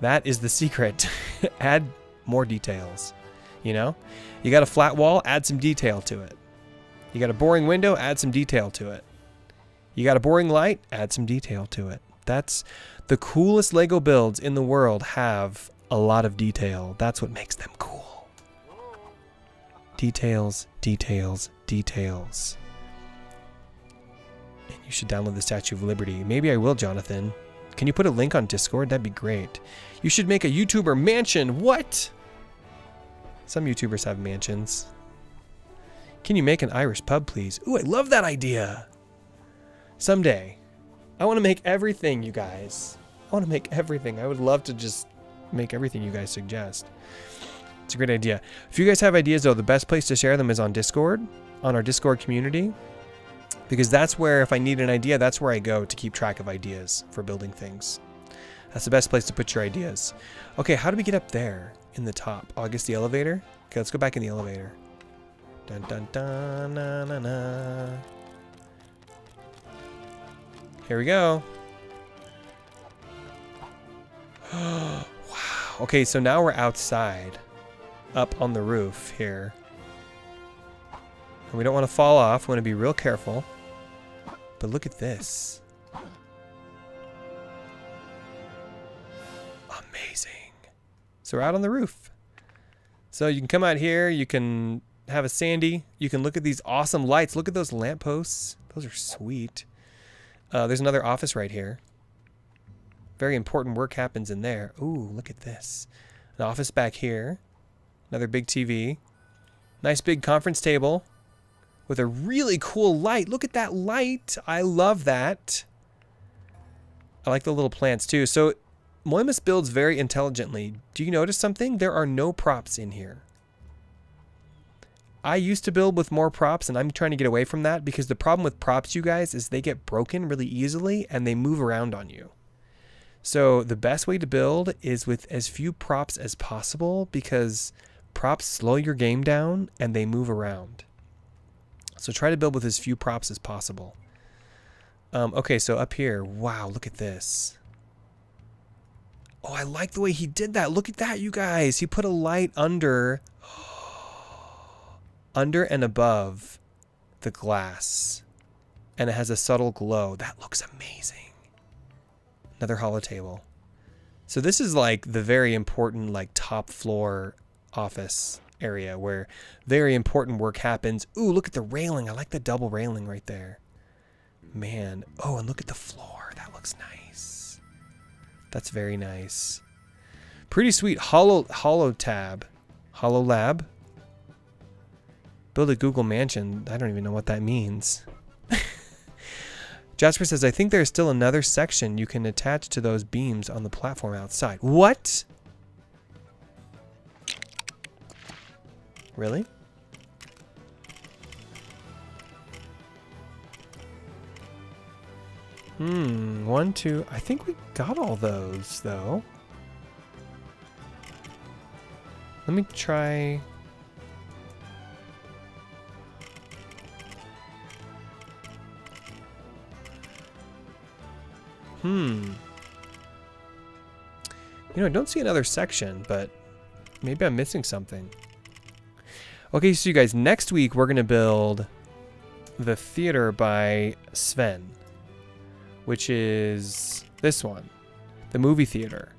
That is the secret. Add more details, you know? You got a flat wall, add some detail to it. You got a boring window, add some detail to it. You got a boring light, add some detail to it. That's the coolest Lego builds in the world have a lot of detail. That's what makes them cool. Details, details, details. And you should download the Statue of Liberty. Maybe I will, Jonathan. Can you put a link on Discord? That'd be great. You should make a YouTuber mansion. What? Some YouTubers have mansions. Can you make an Irish pub, please? Ooh, I love that idea. Someday, I want to make everything, you guys. I want to make everything. I would love to just make everything you guys suggest. It's a great idea. If you guys have ideas, though, the best place to share them is on Discord, on our Discord community, because that's where, if I need an idea, that's where I go to keep track of ideas for building things. That's the best place to put your ideas. Okay, how do we get up there in the top? Oh, I guess the elevator? Okay, let's go back in the elevator. Dun, dun, dun, na, na, na. Here we go. Wow. Okay, so now we're outside, up on the roof here. And we don't want to fall off. We want to be real careful. But look at this. Amazing. So we're out on the roof. So you can come out here. You can have a sandy. You can look at these awesome lights. Look at those lampposts. Those are sweet. There's another office right here. Very important work happens in there. Ooh, look at this. An office back here. Another big TV. Nice big conference table with a really cool light. Look at that light. I love that. I like the little plants too. So Moimus builds very intelligently. Do you notice something? There are no props in here. I used to build with more props, and I'm trying to get away from that because the problem with props, you guys, is they get broken really easily and they move around on you. So the best way to build is with as few props as possible because props slow your game down and they move around. So try to build with as few props as possible. Okay, so up here, wow, look at this. Oh, I like the way he did that. Look at that, you guys. He put a light under... under and above the glass, and it has a subtle glow. That looks amazing. Another hollow table. So this is like the very important, like, top floor office area where very important work happens. Ooh, look at the railing. I like the double railing right there, man. Oh, and look at the floor. That looks nice. That's very nice. Pretty sweet. Hollow lab. Build a Google mansion. I don't even know what that means. Jasper says, I think there's still another section you can attach to those beams on the platform outside. What? Really? One, two. I think we got all those, though. Let me try... You know, I don't see another section, but maybe I'm missing something. Okay, so you guys, next week we're going to build the theater by Sven, which is this one, the movie theater.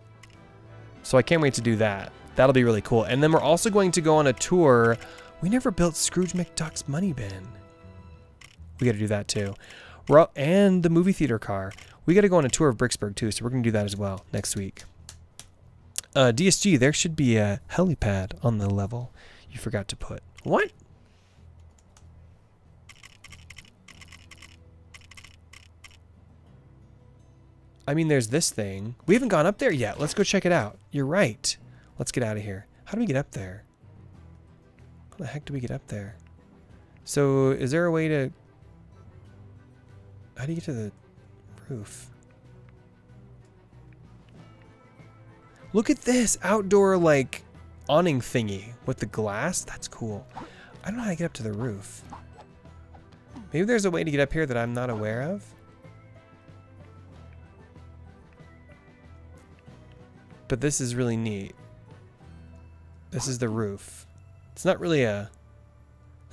So I can't wait to do that. That'll be really cool. And then we're also going to go on a tour. We never built Scrooge McDuck's money bin. We got to do that too. And the movie theater car. We got to go on a tour of Bricksburg too, so we're going to do that as well next week. DSG, there should be a helipad on the level you forgot to put. What? I mean, there's this thing. We haven't gone up there yet. Let's go check it out. You're right. Let's get out of here. How do we get up there? How the heck do we get up there? So, is there a way to... How do you get to the roof? Look at this outdoor, like, awning thingy with the glass. That's cool. I don't know how to get up to the roof. Maybe there's a way to get up here that I'm not aware of. But this is really neat. This is the roof. It's not really a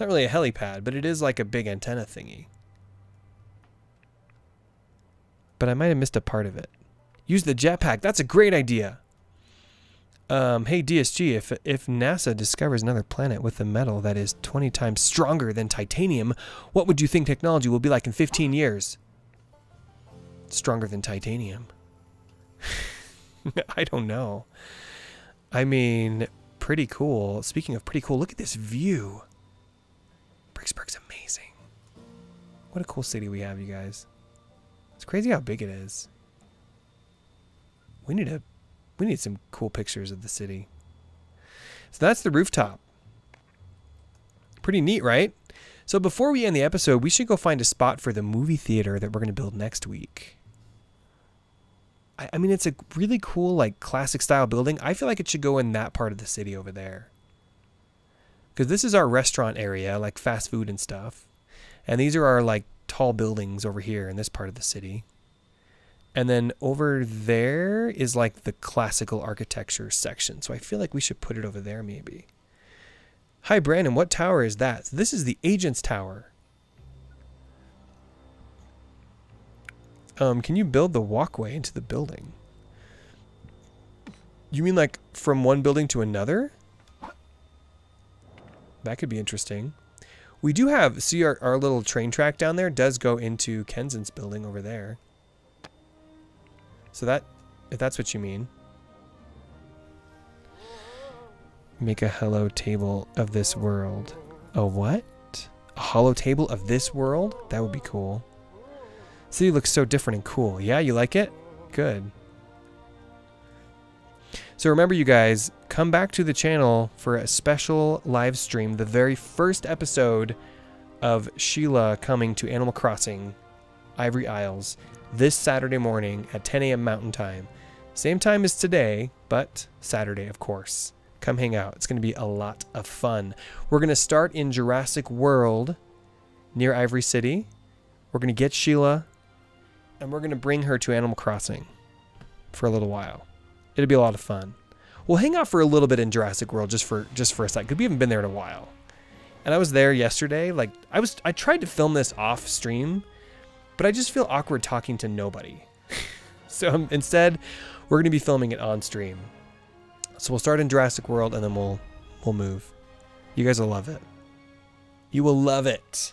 helipad, but it is like a big antenna thingy. But I might have missed a part of it. Use the jetpack. That's a great idea. Hey, DSG, if NASA discovers another planet with a metal that is 20 times stronger than titanium, what would you think technology will be like in 15 years? Stronger than titanium. I don't know. I mean, pretty cool. Speaking of pretty cool, look at this view. Bricksburg's amazing. What a cool city we have, you guys. It's crazy how big it is. We need some cool pictures of the city. So that's the rooftop. Pretty neat, right? So before we end the episode, we should go find a spot for the movie theater that we're going to build next week. I mean, it's a really cool, like, classic style building. I feel like it should go in that part of the city over there. Because this is our restaurant area, like fast food and stuff. And these are our, like, tall buildings over here in this part of the city. And then over there is like the classical architecture section. So I feel like we should put it over there maybe. Hi, Brandon. What tower is that? So this is the Agents Tower. Can you build the walkway into the building? You mean like from one building to another? That could be interesting. We do have, see our little train track down there does go into Kenson's building over there. So that, if that's what you mean. Make a hollow table of this world. A what? A hollow table of this world? That would be cool. City looks so different and cool. Yeah, you like it? Good. So remember, you guys, come back to the channel for a special live stream, the very first episode of Sheila coming to Animal Crossing, Ivory Isles, this Saturday morning at 10 a.m. Mountain Time. Same time as today, but Saturday, of course. Come hang out. It's going to be a lot of fun. We're going to start in Jurassic World near Ivory City. We're going to get Sheila, and we're going to bring her to Animal Crossing for a little while. It'll be a lot of fun. We'll hang out for a little bit in Jurassic World just for a sec, because we haven't been there in a while. And I was there yesterday. Like I tried to film this off stream, but I just feel awkward talking to nobody. So instead, we're gonna be filming it on stream. So we'll start in Jurassic World, and then we'll move. You guys will love it. You will love it.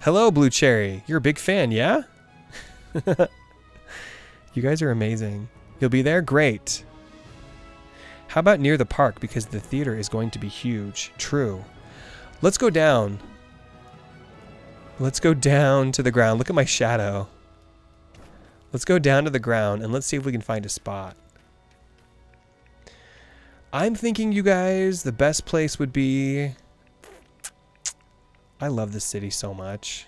Hello, Blue Cherry. You're a big fan, yeah? You guys are amazing. You'll be there? Great. How about near the park? Because the theater is going to be huge. True. Let's go down. Let's go down to the ground. Look at my shadow. Let's go down to the ground and let's see if we can find a spot. I'm thinking, you guys, the best place would be... I love this city so much.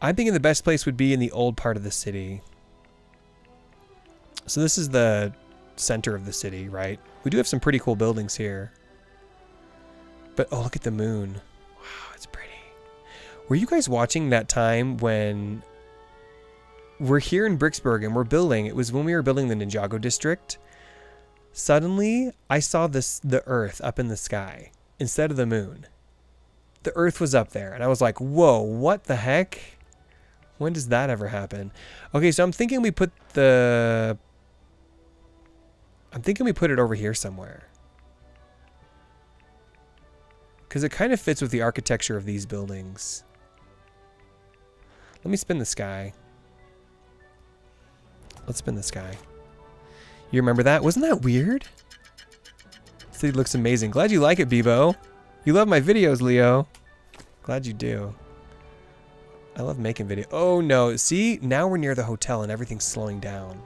I'm thinking the best place would be in the old part of the city. So this is the center of the city, right? We do have some pretty cool buildings here. But, oh, look at the moon. Wow, it's pretty. Were you guys watching that time when we're here in Bricksburg and we're building? It was when we were building the Ninjago district. Suddenly, I saw the Earth up in the sky instead of the moon. The Earth was up there, and I was like, whoa, what the heck? When does that ever happen? Okay, so I'm thinking we put the... I'm thinking we put it over here somewhere. Because it kind of fits with the architecture of these buildings. Let me spin the sky. Let's spin the sky. You remember that? Wasn't that weird? City looks amazing. Glad you like it, Bebo. You love my videos, Leo. Glad you do. I love making videos. Oh no, see? Now we're near the hotel and everything's slowing down.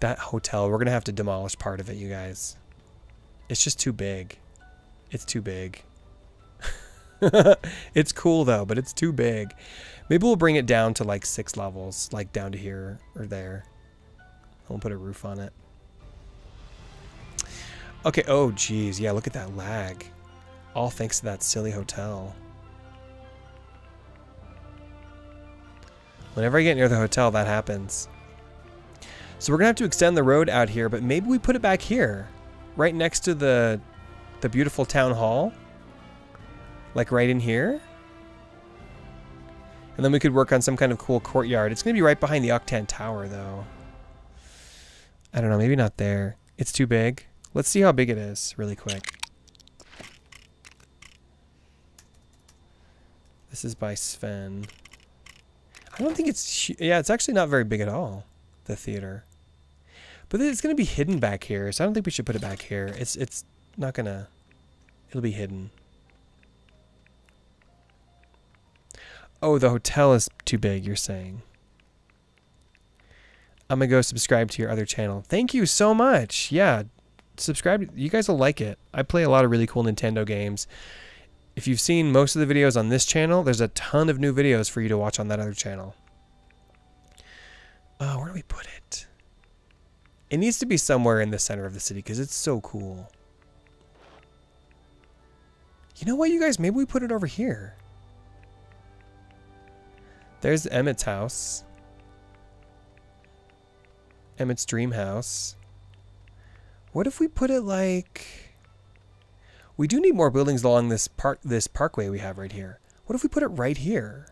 That hotel, we're gonna have to demolish part of it, you guys. It's just too big. It's too big. It's cool though, but it's too big. Maybe we'll bring it down to like 6 levels, like down to here or there. I'll put a roof on it. Okay, oh geez, yeah, look at that lag. All thanks to that silly hotel. Whenever I get near the hotel, that happens. So we're gonna have to extend the road out here, but maybe we put it back here, right next to the beautiful town hall, like right in here. And then we could work on some kind of cool courtyard. It's gonna be right behind the Octan Tower though. I don't know, maybe not there. It's too big. Let's see how big it is really quick. This is by Sven. I don't think it's, yeah, it's actually not very big at all, the theater. But it's going to be hidden back here, so I don't think we should put it back here. It's not going to... It'll be hidden. Oh, the hotel is too big, you're saying. I'm going to go subscribe to your other channel. Thank you so much! Yeah, subscribe. You guys will like it. I play a lot of really cool Nintendo games. If you've seen most of the videos on this channel, there's a ton of new videos for you to watch on that other channel. Oh, where do we put it? It needs to be somewhere in the center of the city because it's so cool. You know what, you guys? Maybe we put it over here. There's Emmett's house. Emmett's dream house. What if we put it like... We do need more buildings along this parkway we have right here. What if we put it right here?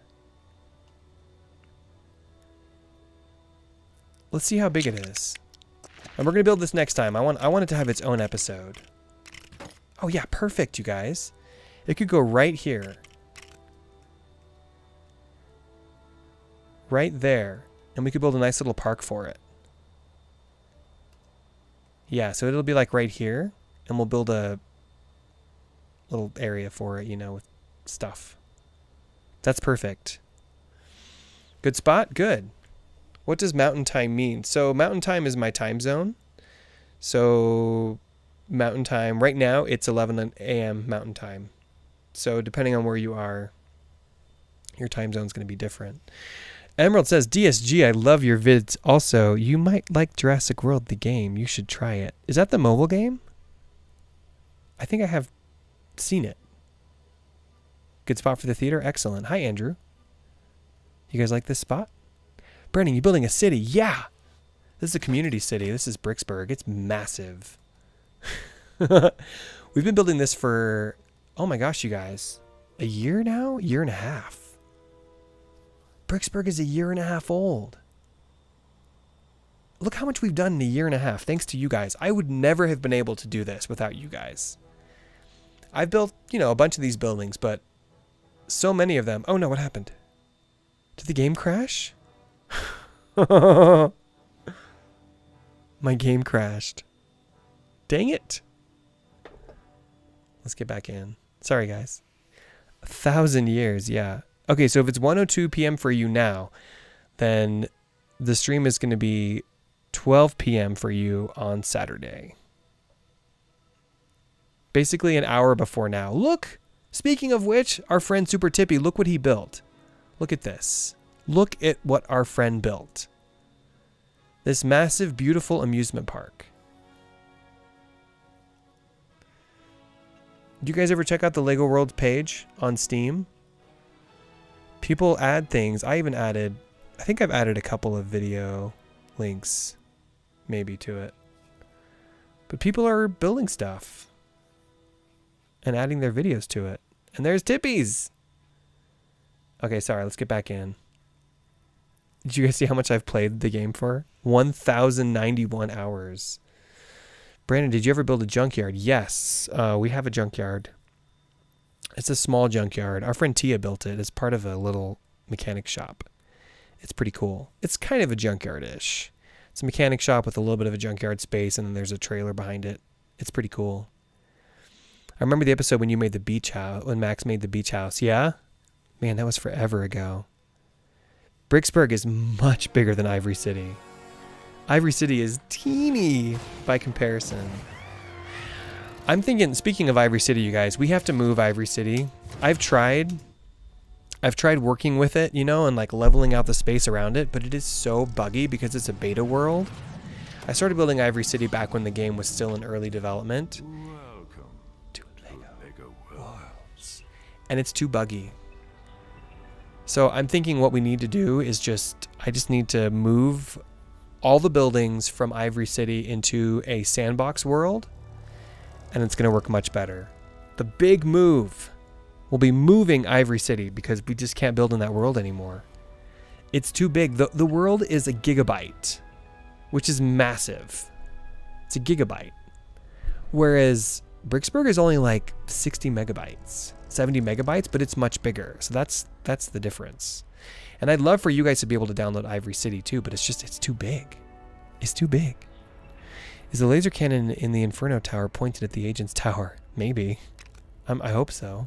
Let's see how big it is. And we're going to build this next time. I want it to have its own episode. Oh yeah, perfect, you guys. It could go right here. Right there. And we could build a nice little park for it. Yeah, so it'll be like right here. And we'll build a little area for it, you know, with stuff. That's perfect. Good spot? Good. What does mountain time mean? So mountain time is my time zone. So mountain time, right now it's 11 a.m. mountain time. So depending on where you are, your time zone's going to be different. Emerald says, DSG, I love your vids. Also, you might like Jurassic World, the game. You should try it. Is that the mobile game? I think I have seen it. Good spot for the theater. Excellent. Hi, Andrew. You guys like this spot? Brennan, you're building a city. Yeah. This is a community city. This is Bricksburg. It's massive. We've been building this for, oh my gosh, you guys, a year now? A year and a half. Bricksburg is a year and a half old. Look how much we've done in a year and a half, thanks to you guys. I would never have been able to do this without you guys. I've built, you know, a bunch of these buildings, but so many of them. Oh no, what happened? Did the game crash? My game crashed. Dang it. Let's get back in. Sorry, guys. 1,000 years, yeah. Okay, so if it's 1:02 p.m. for you now, then the stream is going to be 12 p.m. for you on Saturday. Basically an hour before now. Look! Speaking of which, our friend Super Tippy, look what he built. Look at this. Look at what our friend built. This massive, beautiful amusement park. Do you guys ever check out the LEGO Worlds page on Steam? People add things. I even added, I think I've added a couple of video links maybe to it. But people are building stuff and adding their videos to it. And there's Tippies. Okay, sorry, let's get back in. Did you guys see how much I've played the game for? 1,091 hours. Brandon, did you ever build a junkyard? Yes, we have a junkyard. It's a small junkyard. Our friend Tia built it as part of a little mechanic shop. It's pretty cool. It's kind of a junkyard-ish. It's a mechanic shop with a little bit of a junkyard space, and then there's a trailer behind it. It's pretty cool. I remember the episode when you made the beach house, when Max made the beach house. Yeah? Man, that was forever ago. Bricksburg is much bigger than Ivory City. Ivory City is teeny by comparison. I'm thinking, speaking of Ivory City, you guys, we have to move Ivory City. I've tried working with it, you know, and like leveling out the space around it, but it is so buggy because it's a beta world. I started building Ivory City back when the game was still in early development. Welcome to LEGO Worlds. And it's too buggy. So I'm thinking what we need to do is just, I just need to move all the buildings from Ivory City into a sandbox world, and it's gonna work much better. The big move will be moving Ivory City because we just can't build in that world anymore. It's too big. The world is a gigabyte, which is massive. It's a gigabyte. Whereas Bricksburg is only like 60 megabytes, 70 megabytes, but it's much bigger. So that's the difference. And I'd love for you guys to be able to download Ivory City too, but it's just, it's too big. It's too big. Is the laser cannon in the Inferno Tower pointed at the Agents Tower? Maybe. I hope so.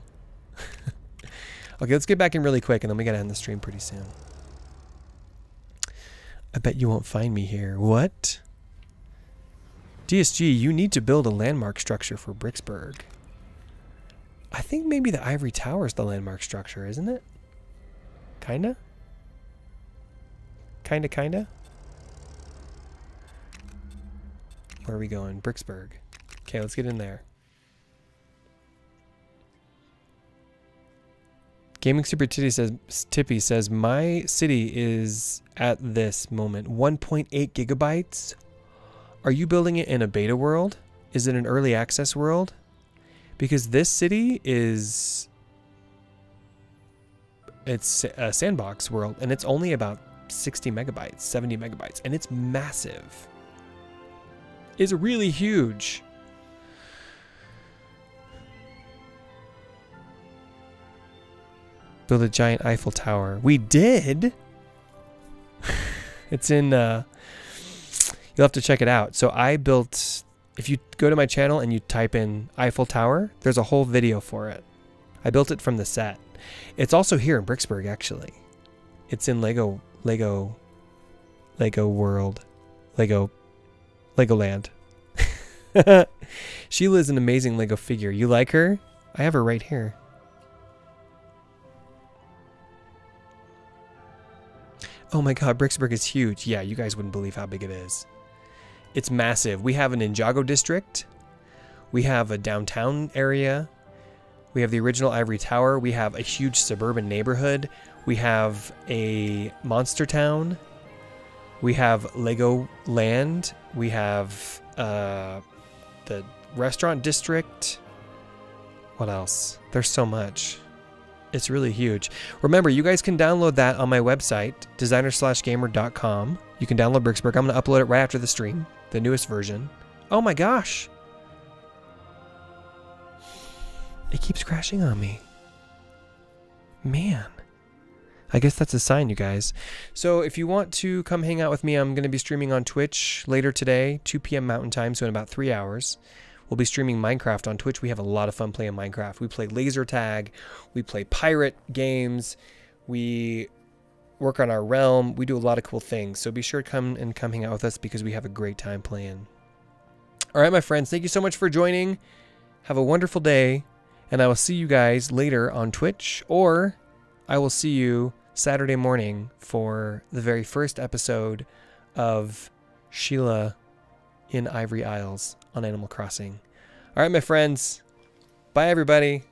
Okay, let's get back in really quick, and then we gotta end the stream pretty soon. I bet you won't find me here. What? DSG, you need to build a landmark structure for Bricksburg. I think maybe the Ivory Tower is the landmark structure, isn't it? Kinda? Kinda? Where are we going? Bricksburg. Okay, let's get in there. Gaming Super Tippy says, my city is at this moment 1.8 gigabytes. Are you building it in a beta world? Is it an early access world? Because this city is... it's a sandbox world, and it's only about 60 megabytes, 70 megabytes, and it's massive. It's really huge. Build a giant Eiffel Tower. We did. It's in... you'll have to check it out. So I built... if you go to my channel and you type in Eiffel Tower, there's a whole video for it. I built it from the set. It's also here in Bricksburg, actually. It's in Legoland. Sheila is an amazing Lego figure. You like her? I have her right here. Oh my god, Bricksburg is huge. Yeah, you guys wouldn't believe how big it is. It's massive. We have a Ninjago district. We have a downtown area. We have the original Ivory Tower. We have a huge suburban neighborhood. We have a monster town. We have Legoland. We have the restaurant district. What else? There's so much. It's really huge. Remember, you guys can download that on my website, designerslashgamer.com. You can download Bricksburg. I'm going to upload it right after the stream, the newest version. Oh my gosh. It keeps crashing on me. Man. I guess that's a sign, you guys. So if you want to come hang out with me, I'm going to be streaming on Twitch later today, 2 p.m. Mountain Time, so in about 3 hours. We'll be streaming Minecraft on Twitch. We have a lot of fun playing Minecraft. We play laser tag. We play pirate games. We work on our realm. We do a lot of cool things. So be sure to come hang out with us because we have a great time playing. All right, my friends, thank you so much for joining. Have a wonderful day. And I will see you guys later on Twitch, or I will see you Saturday morning for the very first episode of Sheila in Ivory Isles on Animal Crossing. All right, my friends. Bye, everybody.